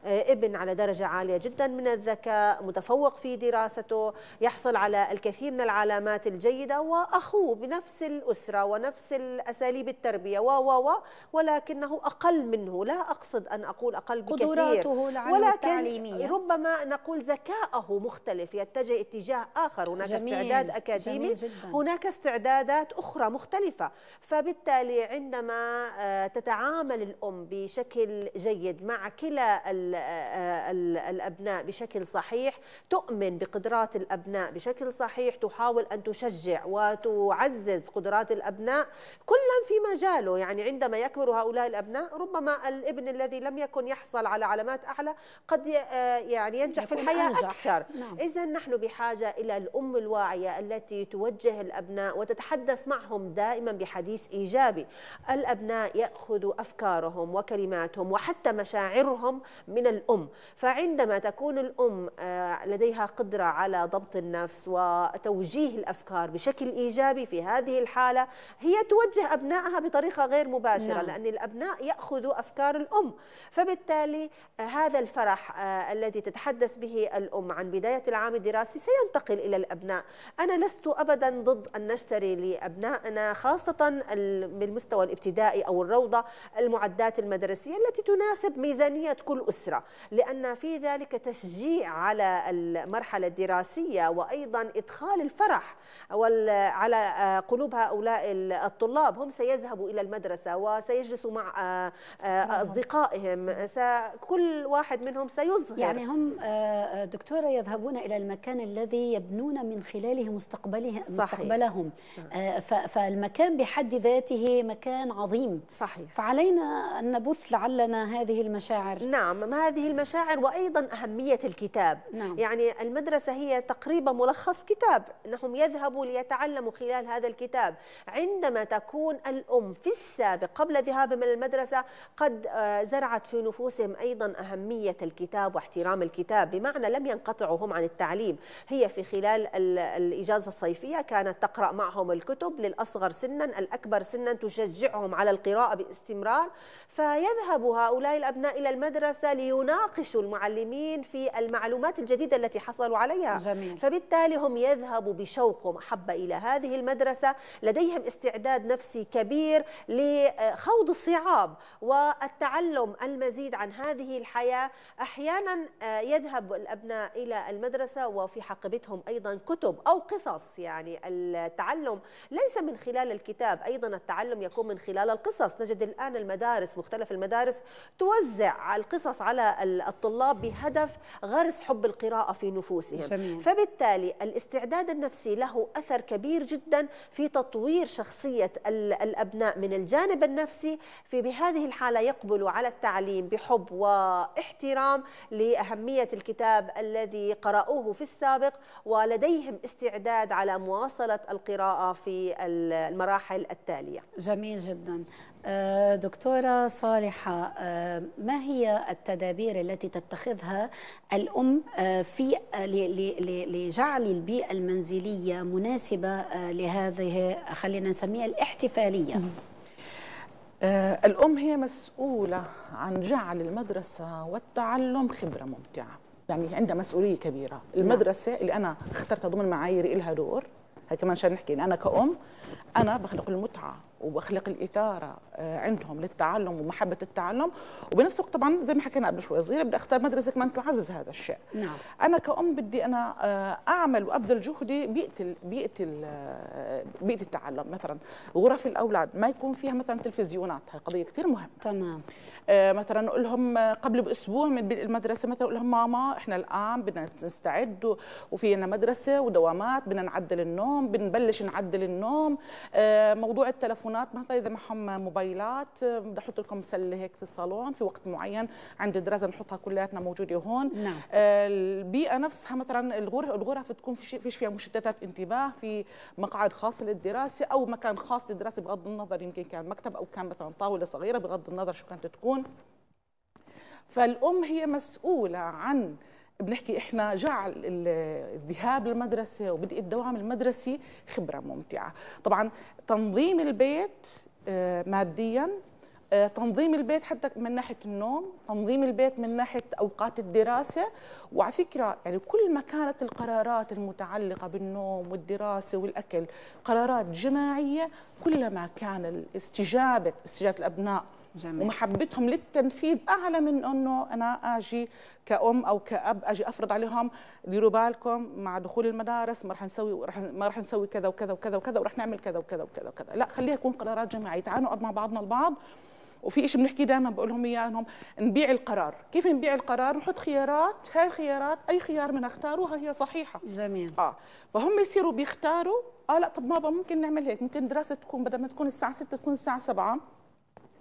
ابن على درجة عالية جدا من الذكاء، متفوق في دراسته، يحصل على الكثير من العلامات الجيدة، وأخوه بنفس الأسرة ونفس الأساليب التربية و ولكنه أقل منه. لا أقصد أن أقول أقل بكثير، قدراته لعلم التعليمية، ولكن ربما نقول ذكاءه مختلف، يتجه اتجاه آخر. هناك جميل. استعداد أكاديمي، هناك استعدادات أخرى مختلفة. فبالتالي عندما تتعامل الأم بشكل جيد مع كلا ال ال الأبناء بشكل صحيح، تؤمن بقدرات الأبناء بشكل صحيح، تحاول أن تشجع وتعزز قدرات الأبناء كلا في مجاله. يعني عندما يكبر هؤلاء الأبناء، ربما الابن الذي لم يكن يحصل على علامات أعلى قد يعني ينجح في الحياة أنجح. أكثر. نعم. إذا نحن بحاجة إلى الأم الواعية التي توجه الأبناء وتتحدث معهم دائما بحديث إيجابي. الأبناء يأخذوا أفكارهم وكلماتهم وحتى مشاعرهم من الأم، فعندما تكون الأم لديها قدرة على ضبط النفس وتوجيه توجيه الأفكار بشكل إيجابي، في هذه الحالة هي توجه أبنائها بطريقة غير مباشرة. نعم. لأن الأبناء يأخذوا أفكار الأم، فبالتالي هذا الفرح الذي تتحدث به الأم عن بداية العام الدراسي سينتقل إلى الأبناء. أنا لست أبدا ضد أن نشتري لأبنائنا، خاصة بالمستوى الابتدائي أو الروضة، المعدات المدرسية التي تناسب ميزانية كل أسرة، لأن في ذلك تشجيع على المرحلة الدراسية، وأيضا إدخال أحوال الفرح على قلوب هؤلاء الطلاب. هم سيذهبوا إلى المدرسة وسيجلسوا مع أصدقائهم، كل واحد منهم سيظهر، يعني هم دكتورة يذهبون إلى المكان الذي يبنون من خلاله مستقبلهم. مستقبلهم فالمكان بحد ذاته مكان عظيم. صحيح. فعلينا أن نبث لعلنا هذه المشاعر. نعم، هذه المشاعر وأيضا أهمية الكتاب. نعم. يعني المدرسة هي تقريبا ملخص كتاب، أنهم يذهبوا ليتعلموا خلال هذا الكتاب. عندما تكون الأم في السابق قبل ذهابهم إلى المدرسة قد زرعت في نفوسهم أيضا أهمية الكتاب واحترام الكتاب، بمعنى لم ينقطعوا هم عن التعليم. هي في خلال الإجازة الصيفية كانت تقرأ معهم الكتب، للأصغر سنا الأكبر سنا تشجعهم على القراءة باستمرار. فيذهب هؤلاء الأبناء إلى المدرسة ليناقشوا المعلمين في المعلومات الجديدة التي حصلوا عليها. جميل. فبالتالي هم يذهبوا بشوق ومحبة إلى هذه المدرسة، لديهم استعداد نفسي كبير لخوض الصعاب والتعلم المزيد عن هذه الحياة. أحيانا يذهب الأبناء إلى المدرسة وفي حقبتهم أيضا كتب أو قصص، يعني التعلم ليس من خلال الكتاب، أيضا التعلم يكون من خلال القصص. نجد الآن المدارس، مختلف المدارس توزع القصص على الطلاب بهدف غرس حب القراءة في نفوسهم. جميل. فبالتالي الاستعداد النفسي له أثر كبير جدا في تطوير شخصية الأبناء من الجانب النفسي. في بهذه الحالة يقبلوا على التعليم بحب واحترام لأهمية الكتاب الذي قرأوه في السابق، ولديهم استعداد على مواصلة القراءة في المراحل التالية. جميل جدا. دكتورة صالحة، ما هي التدابير التي تتخذها الأم في لجعل البيئة المنزلية مناسبة لهذه، خلينا نسميها الاحتفالية؟ الأم هي مسؤولة عن جعل المدرسة والتعلم خبرة ممتعة، يعني عندها مسؤولية كبيرة. المدرسة اللي أنا اخترتها ضمن معايير إلها دور، هي كمان عشان نحكي أنا كأم أنا بخلق المتعة وبخلق الإثارة عندهم للتعلم ومحبة التعلم، وبنفس الوقت طبعا زي ما حكينا قبل شوي صغيرة بدي أختار مدرسة كمان تعزز هذا الشيء. نعم. أنا كأم بدي أنا أعمل وأبذل جهدي بيئة بيئة بيئة التعلم. مثلا غرف الأولاد ما يكون فيها مثلا تلفزيونات، هي قضية كثير مهمة. تمام. مثلا نقول لهم قبل بأسبوع من المدرسة، مثلا نقول لهم ماما إحنا الآن بدنا نستعد وفي لنا مدرسة ودوامات، بدنا نعدل النوم، بنبلش نعدل النوم. موضوع التلفون مثلا اذا معهم موبايلات بدي احط لكم سله هيك في الصالون في وقت معين عند الدراسه نحطها كلياتنا موجوده هون. نعم. البيئه نفسها مثلا الغرف تكون فيش فيها مشتتات انتباه، في مقعد خاص للدراسه او مكان خاص للدراسه بغض النظر، يمكن كان مكتب او كان مثلا طاوله صغيره بغض النظر شو كانت تكون. فالام هي مسؤوله عن بنحكي احنا جعل الذهاب للمدرسه وبدء الدوام المدرسي خبره ممتعه. طبعا تنظيم البيت ماديا، تنظيم البيت حتى من ناحيه النوم، تنظيم البيت من ناحيه اوقات الدراسه. وعلى فكره يعني كل ما كانت القرارات المتعلقه بالنوم والدراسه والاكل قرارات جماعيه، كلما كان استجابه استجابه الابناء. جميل. ومحبتهم للتنفيذ اعلى من انه انا اجي كأم او كأب اجي افرض عليهم ديروا بالكم مع دخول المدارس ما راح نسوي ما راح نسوي كذا وكذا وكذا وكذا وراح نعمل كذا وكذا وكذا وكذا. لا، خليها تكون قرارات جماعيه، تعالوا نقعد مع بعضنا البعض. وفي شيء بنحكي دائما بقول لهم اياه، انهم نبيع القرار. كيف نبيع القرار؟ نحط خيارات، هاي الخيارات اي خيار من اختاروها هي صحيحه. جميل. اه فهم يصيروا بيختاروا اه لا طب بابا ممكن نعمل هيك، ممكن دراسه تكون بدل ما تكون الساعه ستة تكون الساعه سبعة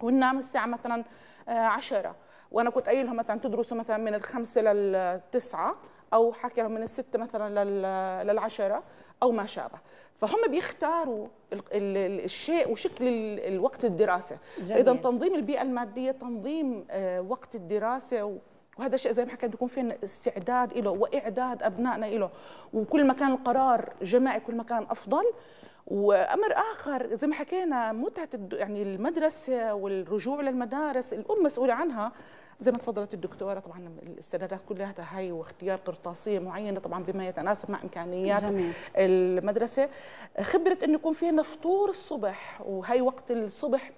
وننام الساعة مثلا عشرة، وأنا كنت قايل لهم مثلا تدرسوا مثلا من الخمسة للتسعة، أو حكي لهم من الستة مثلا للعشرة أو ما شابه. فهم بيختاروا الشيء وشكل الوقت الدراسة. إذا تنظيم البيئة المادية، تنظيم وقت الدراسة، وهذا الشيء زي ما حكيت يكون في استعداد له وإعداد أبنائنا له، وكل ما كان القرار جماعي كل ما كان أفضل. وامر اخر زي ما حكينا متعه يعني المدرسه والرجوع للمدارس الام مسؤوله عنها زي ما تفضلت الدكتوره. طبعا الاستعدادات كلها هاي واختيار قرطاسيه معينه طبعا بما يتناسب مع امكانيات. جميل. المدرسه خبره انه يكون فينا فطور الصبح، وهي وقت الصبح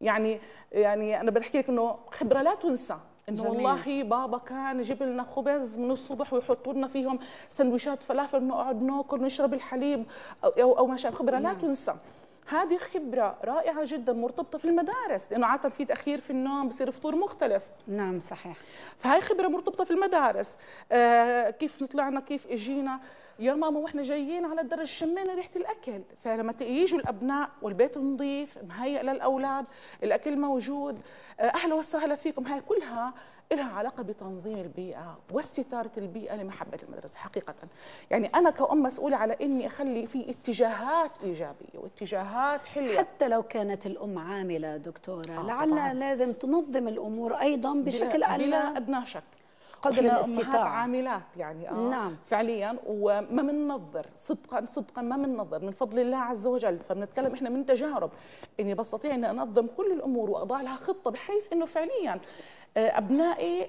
يعني يعني انا بحكي لك انه خبره لا تنسى. انه والله بابا كان يجيب لنا خبز من الصبح ويحطوا لنا فيهم سندويشات فلافل، نقعد ناكل نشرب الحليب او او ما شابه. خبره لا تنسى، هذه خبرة رائعة جدا مرتبطة في المدارس، لأنه عادة في تأخير في النوم بصير فطور مختلف. نعم صحيح. فهي خبرة مرتبطة في المدارس، آه كيف طلعنا كيف اجينا، يا ماما واحنا جايين على الدرج شمينا ريحة الأكل. فلما يجوا الأبناء والبيت نظيف مهيئ للأولاد، الأكل موجود، آه أهلا وسهلا فيكم، هاي كلها لها علاقة بتنظيم البيئة واستثارة البيئة لمحبة المدرسة حقيقة. يعني أنا كأم مسؤولة على إني أخلي في اتجاهات إيجابية واتجاهات حلوة. حتى لو كانت الأم عاملة دكتورة، آه لعلها لازم تنظم الأمور أيضا بشكل أقل بلا أدنى شك قدر الاستطاعة. عاملات يعني آه نعم. فعليا، وما بننظر صدقا صدقا ما بننظر، من فضل الله عز وجل. فبنتكلم احنا من تجارب، اني بستطيع ان انظم كل الامور واضع لها خطه بحيث انه فعليا ابنائي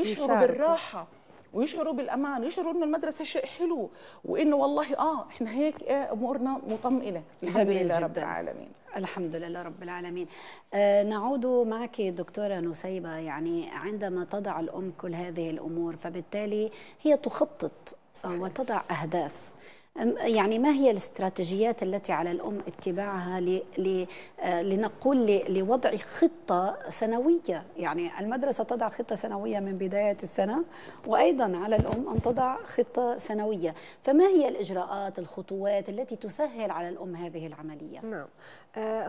يشعروا يشاركة. بالراحه ويشعروا بالامان، يشعروا انه المدرسه شيء حلو، وانه والله اه احنا هيك امورنا مطمئنه. الحمد لله رب العالمين. الحمد لله رب العالمين. آه نعود معك دكتورة نسيبة، يعني عندما تضع الأم كل هذه الأمور فبالتالي هي تخطط صحيح. وتضع أهداف، يعني ما هي الاستراتيجيات التي على الأم اتباعها ل... ل... لنقول لوضع خطة سنوية؟ يعني المدرسة تضع خطة سنوية من بداية السنة، وأيضا على الأم أن تضع خطة سنوية، فما هي الإجراءات الخطوات التي تسهل على الأم هذه العملية؟ نعم،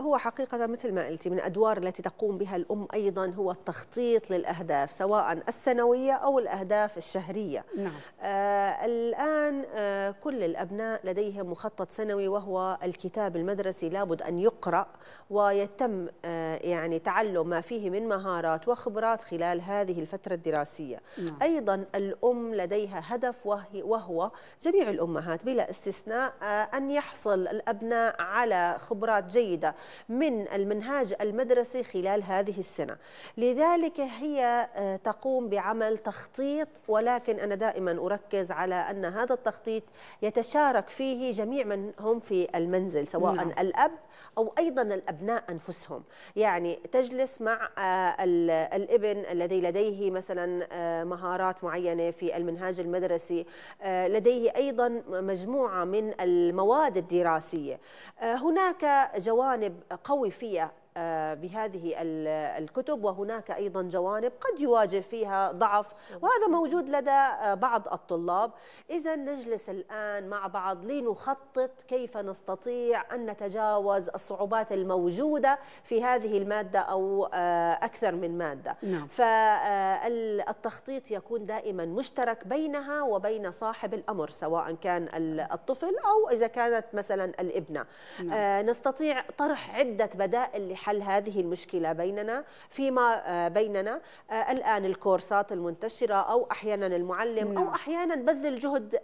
هو حقيقة مثل ما قلتي من الأدوار التي تقوم بها الأم أيضا هو التخطيط للأهداف سواء السنوية أو الأهداف الشهرية. نعم. آه الآن آه كل الأبناء لديهم مخطط سنوي، وهو الكتاب المدرسي لابد أن يقرأ ويتم آه يعني تعلم ما فيه من مهارات وخبرات خلال هذه الفترة الدراسية. نعم. أيضا الأم لديها هدف، وهو جميع الأمهات بلا استثناء آه أن يحصل الأبناء على خبرات جيدة من المنهاج المدرسي خلال هذه السنة. لذلك هي تقوم بعمل تخطيط، ولكن أنا دائما أركز على أن هذا التخطيط يتشارك فيه جميع من هم في المنزل سواء نعم. الأب أو أيضا الأبناء أنفسهم. يعني تجلس مع الابن الذي لديه مثلا مهارات معينة في المنهاج المدرسي، لديه أيضا مجموعة من المواد الدراسية، هناك جوانب جوانب قوي فيها بهذه الكتب، وهناك أيضا جوانب قد يواجه فيها ضعف، وهذا موجود لدى بعض الطلاب. إذا نجلس الآن مع بعض لنخطط كيف نستطيع أن نتجاوز الصعوبات الموجودة في هذه المادة أو أكثر من مادة. نعم. فالتخطيط يكون دائما مشترك بينها وبين صاحب الأمر سواء كان الطفل أو إذا كانت مثلا الابنة. نعم. نستطيع طرح عدة بدائل حل هذه المشكلة بيننا فيما بيننا. الآن الكورسات المنتشرة أو أحيانا المعلم أو أحيانا بذل جهد،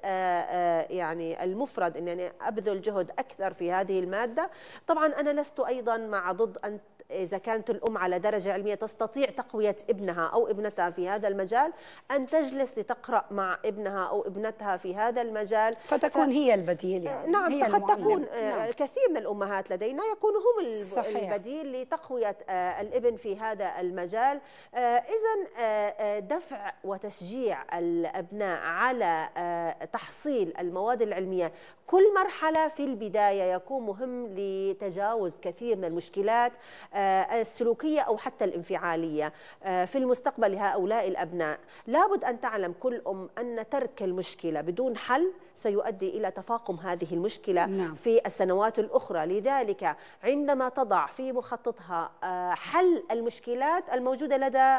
يعني المفرد أنني أبذل جهد أكثر في هذه المادة. طبعا أنا لست أيضا مع ضد أن إذا كانت الأم على درجة علمية تستطيع تقوية ابنها أو ابنتها في هذا المجال، أن تجلس لتقرأ مع ابنها أو ابنتها في هذا المجال، فتكون ف... هي البديل. يعني نعم هي قد تكون. نعم. الكثير من الأمهات لدينا يكونوا هم صحيح. البديل لتقوية الابن في هذا المجال. إذا دفع وتشجيع الأبناء على تحصيل المواد العلمية كل مرحلة في البداية يكون مهم لتجاوز كثير من المشكلات السلوكية أو حتى الانفعالية في المستقبل لهؤلاء الأبناء. لابد أن تعلم كل أم أن ترك المشكلة بدون حل سيؤدي إلى تفاقم هذه المشكلة. نعم. في السنوات الأخرى. لذلك عندما تضع في مخططها حل المشكلات الموجودة لدى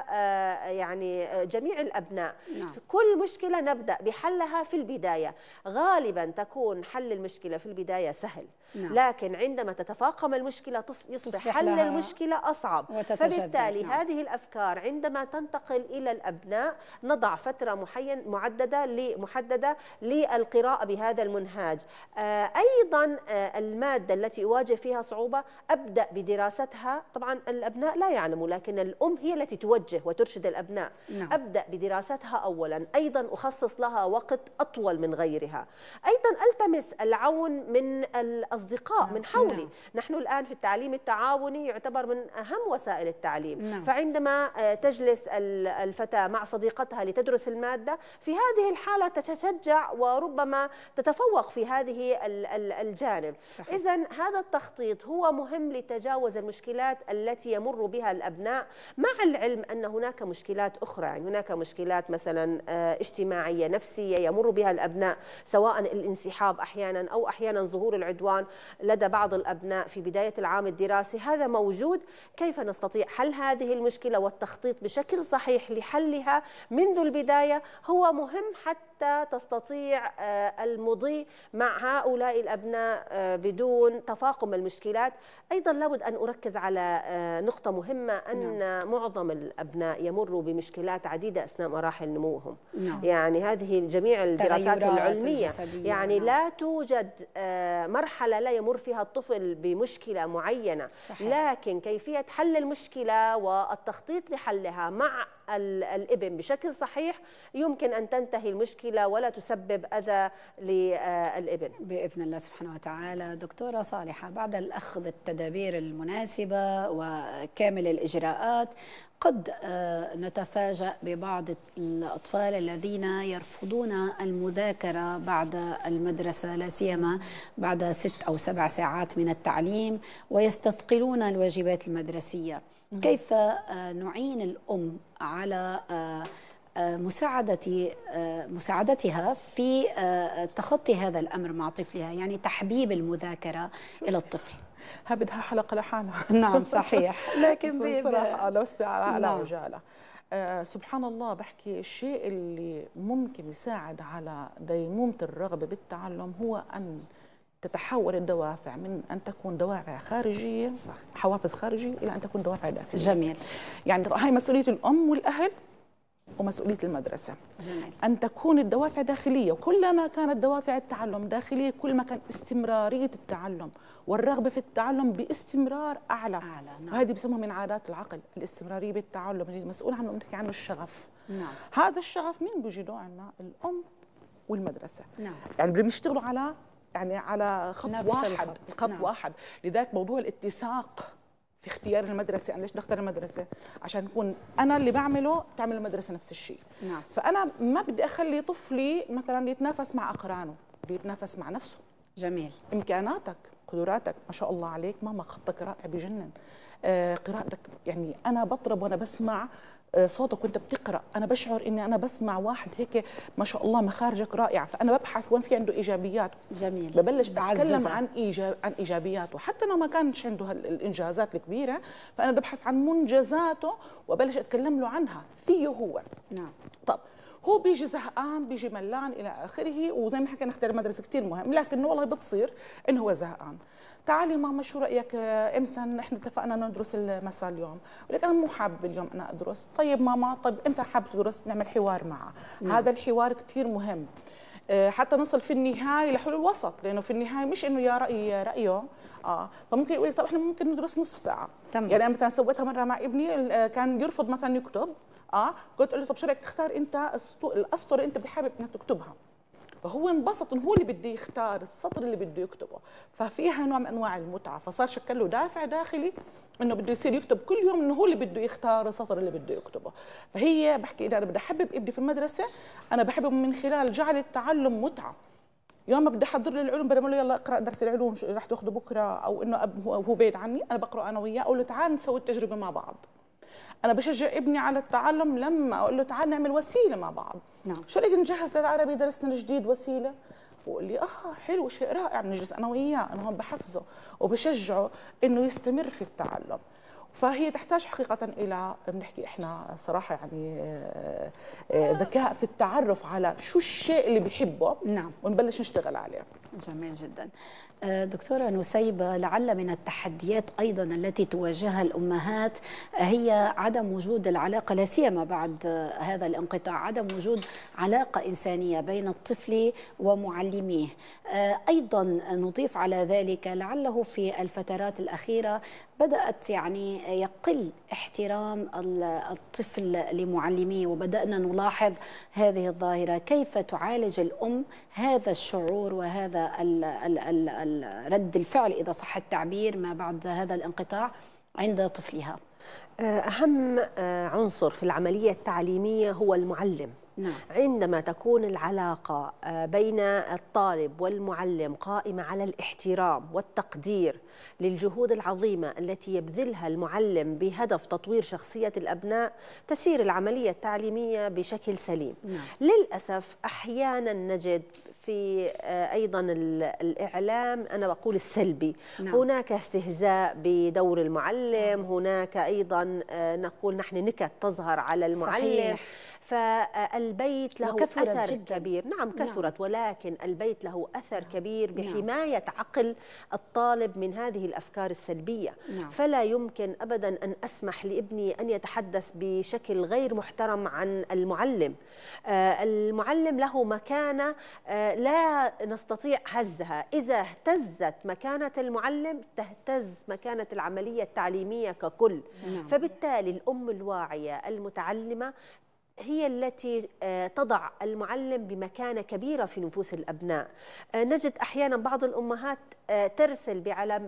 يعني جميع الأبناء. نعم. كل مشكلة نبدأ بحلها في البداية، غالبا تكون حل المشكلة في البداية سهل. نعم. لكن عندما تتفاقم المشكلة يصبح حل المشكلة أصعب، فبالتالي نعم. هذه الأفكار عندما تنتقل إلى الأبناء نضع فترة محين معددة لمحددة للقراءة بهذا المنهاج. آه أيضا آه المادة التي أواجه فيها صعوبة أبدأ بدراستها. طبعا الأبناء لا يعلموا لكن الأم هي التي توجه وترشد الأبناء. نعم. أبدأ بدراستها أولا، أيضا أخصص لها وقت أطول من غيرها، أيضا ألتمس العون من الأصدقاء. نعم. من حولي. نعم. نحن الآن في التعليم التعاوني يعتبر تعتبر من أهم وسائل التعليم. نعم. فعندما تجلس الفتاة مع صديقتها لتدرس المادة في هذه الحالة تتشجع وربما تتفوق في هذه الجانب. إذا هذا التخطيط هو مهم لتجاوز المشكلات التي يمر بها الأبناء، مع العلم أن هناك مشكلات أخرى، يعني هناك مشكلات مثلا اجتماعية نفسية يمر بها الأبناء، سواء الانسحاب أحيانا أو أحيانا ظهور العدوان لدى بعض الأبناء في بداية العام الدراسي، هذا موجود. كيف نستطيع حل هذه المشكلة والتخطيط بشكل صحيح لحلها منذ البداية هو مهم، حتى تستطيع المضي مع هؤلاء الأبناء بدون تفاقم المشكلات. أيضا لابد أن أركز على نقطة مهمة، أن نعم. معظم الأبناء يمروا بمشكلات عديدة أثناء مراحل نموهم. نعم. يعني هذه جميع الدراسات العلمية، يعني نعم. لا توجد مرحلة لا يمر فيها الطفل بمشكلة معينة. صحيح. لكن كيفية حل المشكلة والتخطيط لحلها مع الابن بشكل صحيح يمكن أن تنتهي المشكلة ولا تسبب أذى للابن بإذن الله سبحانه وتعالى. دكتورة صالحة، بعد الأخذ التدابير المناسبة وكامل الإجراءات قد نتفاجأ ببعض الأطفال الذين يرفضون المذاكرة بعد المدرسة، لا سيما بعد ست أو سبع ساعات من التعليم، ويستثقلون الواجبات المدرسية. كيف نعين الأم على مساعدة مساعدتها في تخطي هذا الأمر مع طفلها، يعني تحبيب المذاكرة إلى الطفل؟ ها بدها حلقة لحالها. نعم صحيح. لكن بصراحة لو سبع على عجالة. آه سبحان الله، بحكي الشيء اللي ممكن يساعد على ديمومة الرغبة بالتعلم هو أن تتحول الدوافع من أن تكون دوافع خارجية، صح. حوافز خارجية، إلى أن تكون دوافع داخلية. جميل. يعني هاي مسؤولية الأم والأهل ومسؤولية المدرسة. جميل. أن تكون الدوافع داخلية، وكلما كانت دوافع التعلم داخلية كلما كان استمرارية التعلم والرغبة في التعلم باستمرار أعلى, أعلى. نعم. وهذه بسموها من عادات العقل الاستمرارية بالتعلم، اللي المسؤول عنه بنحكي عنه الشغف. نعم. هذا الشغف مين بيجدوه عنا؟ الأم والمدرسة. نعم. يعني بيشتغلوا على يعني على خط واحد، خط نعم. واحد. لذلك موضوع الاتساق في اختيار المدرسة، أنا ليش بدي أختار المدرسة؟ عشان يكون أنا اللي بعمله تعمل المدرسة نفس الشيء. نعم. فأنا ما بدي أخلي طفلي مثلا يتنافس مع أقرانه، بده يتنافس مع نفسه. جميل. إمكاناتك، قدراتك، ما شاء الله عليك ماما، خطك رائع بجنن، آه قراءتك، يعني أنا بطرب وأنا بسمع صوتك وانت بتقرا، انا بشعر اني انا بسمع واحد هيك ما شاء الله مخارجك رائعه، فانا ببحث وين في عنده ايجابيات. جميل. ببلش اتكلم عن إيجاب... عن ايجابياته، حتى لو ما كانش عنده الانجازات الكبيره، فانا ببحث عن منجزاته وبلش اتكلم له عنها فيه هو. نعم. طب هو بيجي زهقان، بيجي ملان الى اخره، وزي ما حكينا اختيار المدرسه كثير مهم، لكنه والله بتصير انه هو زهقان. تعالي ماما شو رايك امتى نحن اتفقنا ندرس المساء اليوم؟ ولك انا مو حابه اليوم انا ادرس. طيب ماما، طيب امتى حابه تدرس؟ نعمل حوار معه. مم. هذا الحوار كثير مهم حتى نصل في النهايه لحلول الوسط، لانه في النهايه مش انه يا رايي رايه. اه فممكن يقول لك طب احنا ممكن ندرس نصف ساعه. تمام. يعني انا مثلا سويتها مره مع ابني، كان يرفض مثلا يكتب، اه قلت له طب شو رايك تختار انت الاسطوره انت اللي حابب انك تكتبها؟ فهو انبسط انه هو اللي بده يختار السطر اللي بده يكتبه، ففيها نوع من انواع المتعه، فصار شكل له دافع داخلي انه بده يصير يكتب كل يوم، انه هو اللي بده يختار السطر اللي بده يكتبه. فهي بحكي اذا انا بدي احبب ابني في المدرسه، انا بحبه من خلال جعل التعلم متعه. يوم ما بدي احضر له العلوم بدي اقول له يلا اقرا درس العلوم رح تاخذه بكره، او انه هو بعيد عني انا بقرا انا وياه، اقول له تعال نسوي التجربه مع بعض. أنا بشجع ابني على التعلم لما أقول له تعال نعمل وسيلة مع بعض. نعم. شو رأيك نجهز للعربي درسنا الجديد وسيلة؟ وقال لي آه حلو، شيء رائع، بنجلس أنا وياه، أنا هون بحفزه وبشجعه إنه يستمر في التعلم. فهي تحتاج حقيقة إلى بنحكي إحنا صراحة يعني ذكاء في التعرف على شو الشيء اللي بيحبه. نعم. ونبلش نشتغل عليه. جميل جدا. دكتورة نسيبة، لعل من التحديات أيضا التي تواجهها الأمهات هي عدم وجود العلاقة، لا سيما بعد هذا الانقطاع، عدم وجود علاقة إنسانية بين الطفل ومعلميه. أيضا نضيف على ذلك لعله في الفترات الأخيرة بدأت يعني يقل احترام الطفل لمعلميه، وبدأنا نلاحظ هذه الظاهرة. كيف تعالج الأم هذا الشعور وهذا ال ال ال ال رد الفعل إذا صح التعبير ما بعد هذا الانقطاع عند طفلها. أهم عنصر في العملية التعليمية هو المعلم. نعم. عندما تكون العلاقة بين الطالب والمعلم قائمة على الاحترام والتقدير للجهود العظيمة التي يبذلها المعلم بهدف تطوير شخصية الأبناء، تسير العملية التعليمية بشكل سليم. نعم. للأسف أحيانا نجد في أيضا الإعلام، أنا بقول السلبي، نعم. هناك استهزاء بدور المعلم، نعم. هناك أيضا نقول نحن نكت تظهر على المعلم. صحيح. فالبيت له أثر جداً. كبير. نعم كثرت. نعم. ولكن البيت له أثر كبير بحماية عقل الطالب من هذه الأفكار السلبية. نعم. فلا يمكن أبدا أن أسمح لابني أن يتحدث بشكل غير محترم عن المعلم. المعلم له مكانة لا نستطيع هزها. إذا اهتزت مكانة المعلم تهتز مكانة العملية التعليمية ككل. نعم. فبالتالي الأم الواعية المتعلمة هي التي تضع المعلم بمكانة كبيرة في نفوس الأبناء. نجد أحيانا بعض الأمهات ترسل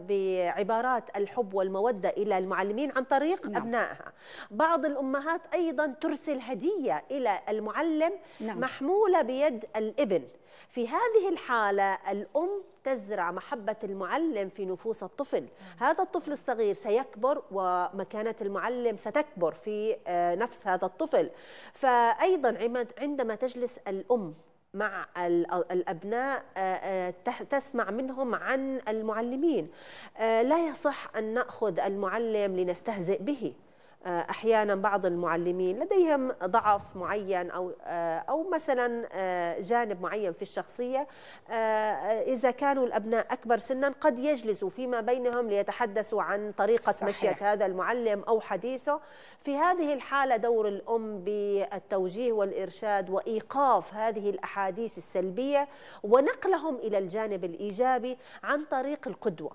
بعبارات الحب والمودة إلى المعلمين عن طريق نعم. أبنائها. بعض الأمهات أيضا ترسل هدية إلى المعلم نعم. محمولة بيد الابن. في هذه الحالة الأم تزرع محبة المعلم في نفوس الطفل. هذا الطفل الصغير سيكبر ومكانة المعلم ستكبر في نفس هذا الطفل. فأيضا عندما تجلس الأم مع الأبناء تسمع منهم عن المعلمين. لا يصح أن نأخذ المعلم لنستهزئ به. أحيانا بعض المعلمين لديهم ضعف معين أو أو مثلا جانب معين في الشخصية. إذا كانوا الأبناء أكبر سنا قد يجلسوا فيما بينهم ليتحدثوا عن طريقة صحيح. مشية هذا المعلم أو حديثه. في هذه الحالة دور الأم بالتوجيه والإرشاد وإيقاف هذه الأحاديث السلبية ونقلهم إلى الجانب الإيجابي عن طريق القدوة.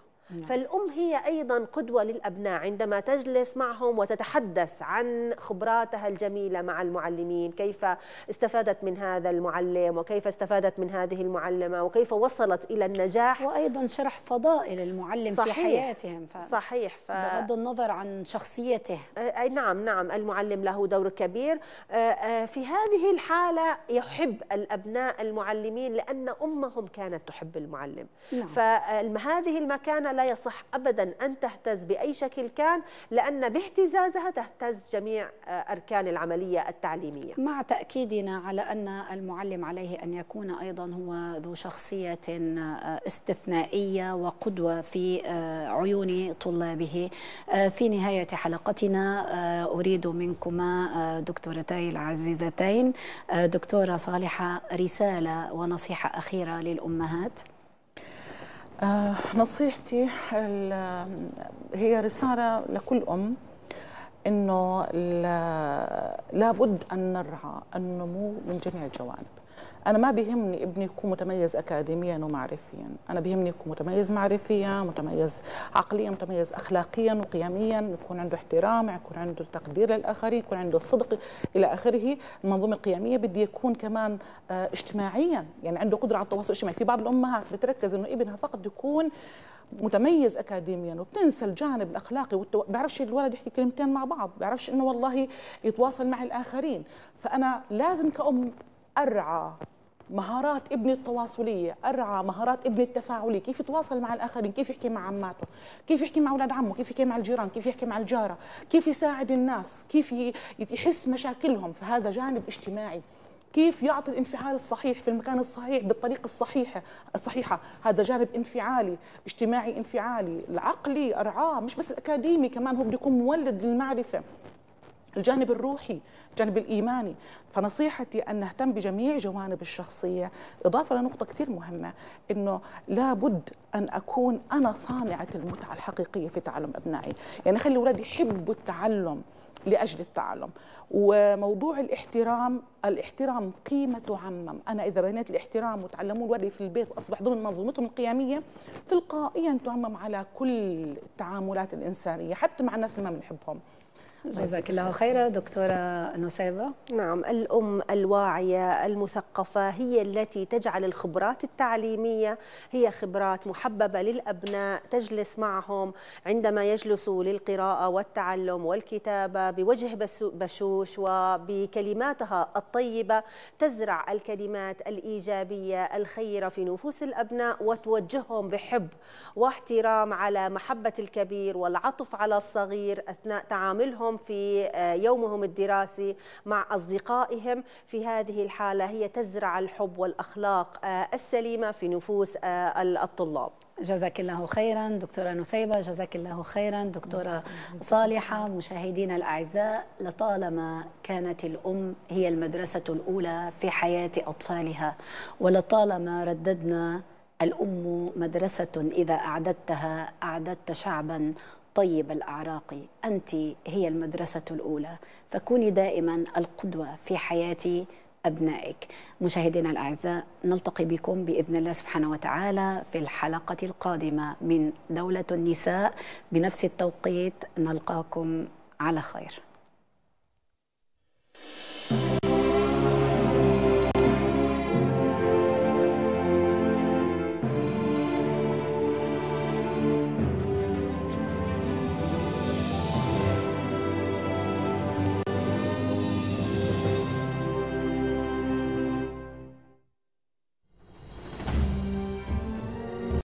فالأم هي أيضا قدوة للأبناء عندما تجلس معهم وتتحدث عن خبراتها الجميلة مع المعلمين، كيف استفادت من هذا المعلم وكيف استفادت من هذه المعلمة وكيف وصلت إلى النجاح، وأيضا شرح فضائل المعلم صحيح. في حياتهم ف... صحيح ف... بغض النظر عن شخصيته. آه نعم نعم المعلم له دور كبير. آه آه في هذه الحالة يحب الأبناء المعلمين لأن أمهم كانت تحب المعلم. نعم. فهذه المكانة لا يصح أبدا أن تهتز بأي شكل كان، لأن باهتزازها تهتز جميع أركان العملية التعليمية. مع تأكيدنا على أن المعلم عليه أن يكون أيضا هو ذو شخصية استثنائية وقدوة في عيون طلابه. في نهاية حلقتنا أريد منكما دكتورتي العزيزتين، دكتورة صالحة، رسالة ونصيحة أخيرة للأمهات. آه نصيحتي هي رسالة لكل أم أنه لابد أن نرعى النمو من جميع الجوانب. أنا ما بيهمني ابني يكون متميز أكاديميا ومعرفيا، أنا بيهمني يكون متميز معرفيا، متميز عقليا، متميز أخلاقيا وقيميا، يكون عنده احترام، يكون عنده تقدير للآخرين، يكون عنده الصدق إلى آخره. المنظومة القيمية بدي يكون كمان اجتماعيا، يعني عنده قدرة على التواصل الاجتماعي. في بعض الأمهات بتركز إنه ابنها فقط يكون متميز أكاديميا وبتنسى الجانب الأخلاقي والتو... بعرفش الولد يحكي كلمتين مع بعض، بعرفش إنه والله يتواصل مع الآخرين. فأنا لازم كأم أرعى مهارات ابني التواصلية، أرعى مهارات ابني التفاعلية، كيف يتواصل مع الآخرين، كيف يحكي مع عماته، كيف يحكي مع أولاد عمه، كيف يحكي مع الجيران، كيف يحكي مع الجارة، كيف يساعد الناس، كيف يحس مشاكلهم. فهذا جانب اجتماعي، كيف يعطي الانفعال الصحيح في المكان الصحيح بالطريقة الصحيحة الصحيحة، هذا جانب انفعالي، اجتماعي انفعالي، العقلي أرعاه، مش بس الأكاديمي، كمان هو بده يكون مولد للمعرفة. الجانب الروحي، الجانب الإيماني. فنصيحتي أن نهتم بجميع جوانب الشخصية. إضافة لنقطة كثير مهمة، أنه لابد أن أكون أنا صانعة المتعة الحقيقية في تعلم أبنائي. يعني أخلي أولادي يحبوا التعلم لأجل التعلم. وموضوع الاحترام، الاحترام قيمة تعمم. أنا إذا بنيت الاحترام وتعلموا الولد في البيت وأصبح ضمن منظومتهم القيمية، تلقائيا تعمم على كل التعاملات الإنسانية، حتى مع الناس اللي ما بنحبهم. جزاك الله خيرا دكتورة نسيبة. نعم، الأم الواعية المثقفة هي التي تجعل الخبرات التعليمية هي خبرات محببة للأبناء، تجلس معهم عندما يجلسوا للقراءة والتعلم والكتابة بوجه بشوش وبكلماتها الطيبة، تزرع الكلمات الإيجابية الخيرة في نفوس الأبناء وتوجههم بحب واحترام على محبة الكبير والعطف على الصغير أثناء تعاملهم في يومهم الدراسي مع أصدقائهم. في هذه الحالة هي تزرع الحب والأخلاق السليمة في نفوس الطلاب. جزاك الله خيرا دكتورة نسيبة، جزاك الله خيرا دكتورة صالحة. مشاهدينا الأعزاء، لطالما كانت الأم هي المدرسة الأولى في حياة أطفالها، ولطالما رددنا الأم مدرسة إذا أعددتها أعددت شعبا طيب الأعراق. أنت هي المدرسة الأولى، فكوني دائما القدوة في حياة أبنائك. مشاهدينا الأعزاء، نلتقي بكم بإذن الله سبحانه وتعالى في الحلقة القادمة من دولة النساء بنفس التوقيت. نلقاكم على خير.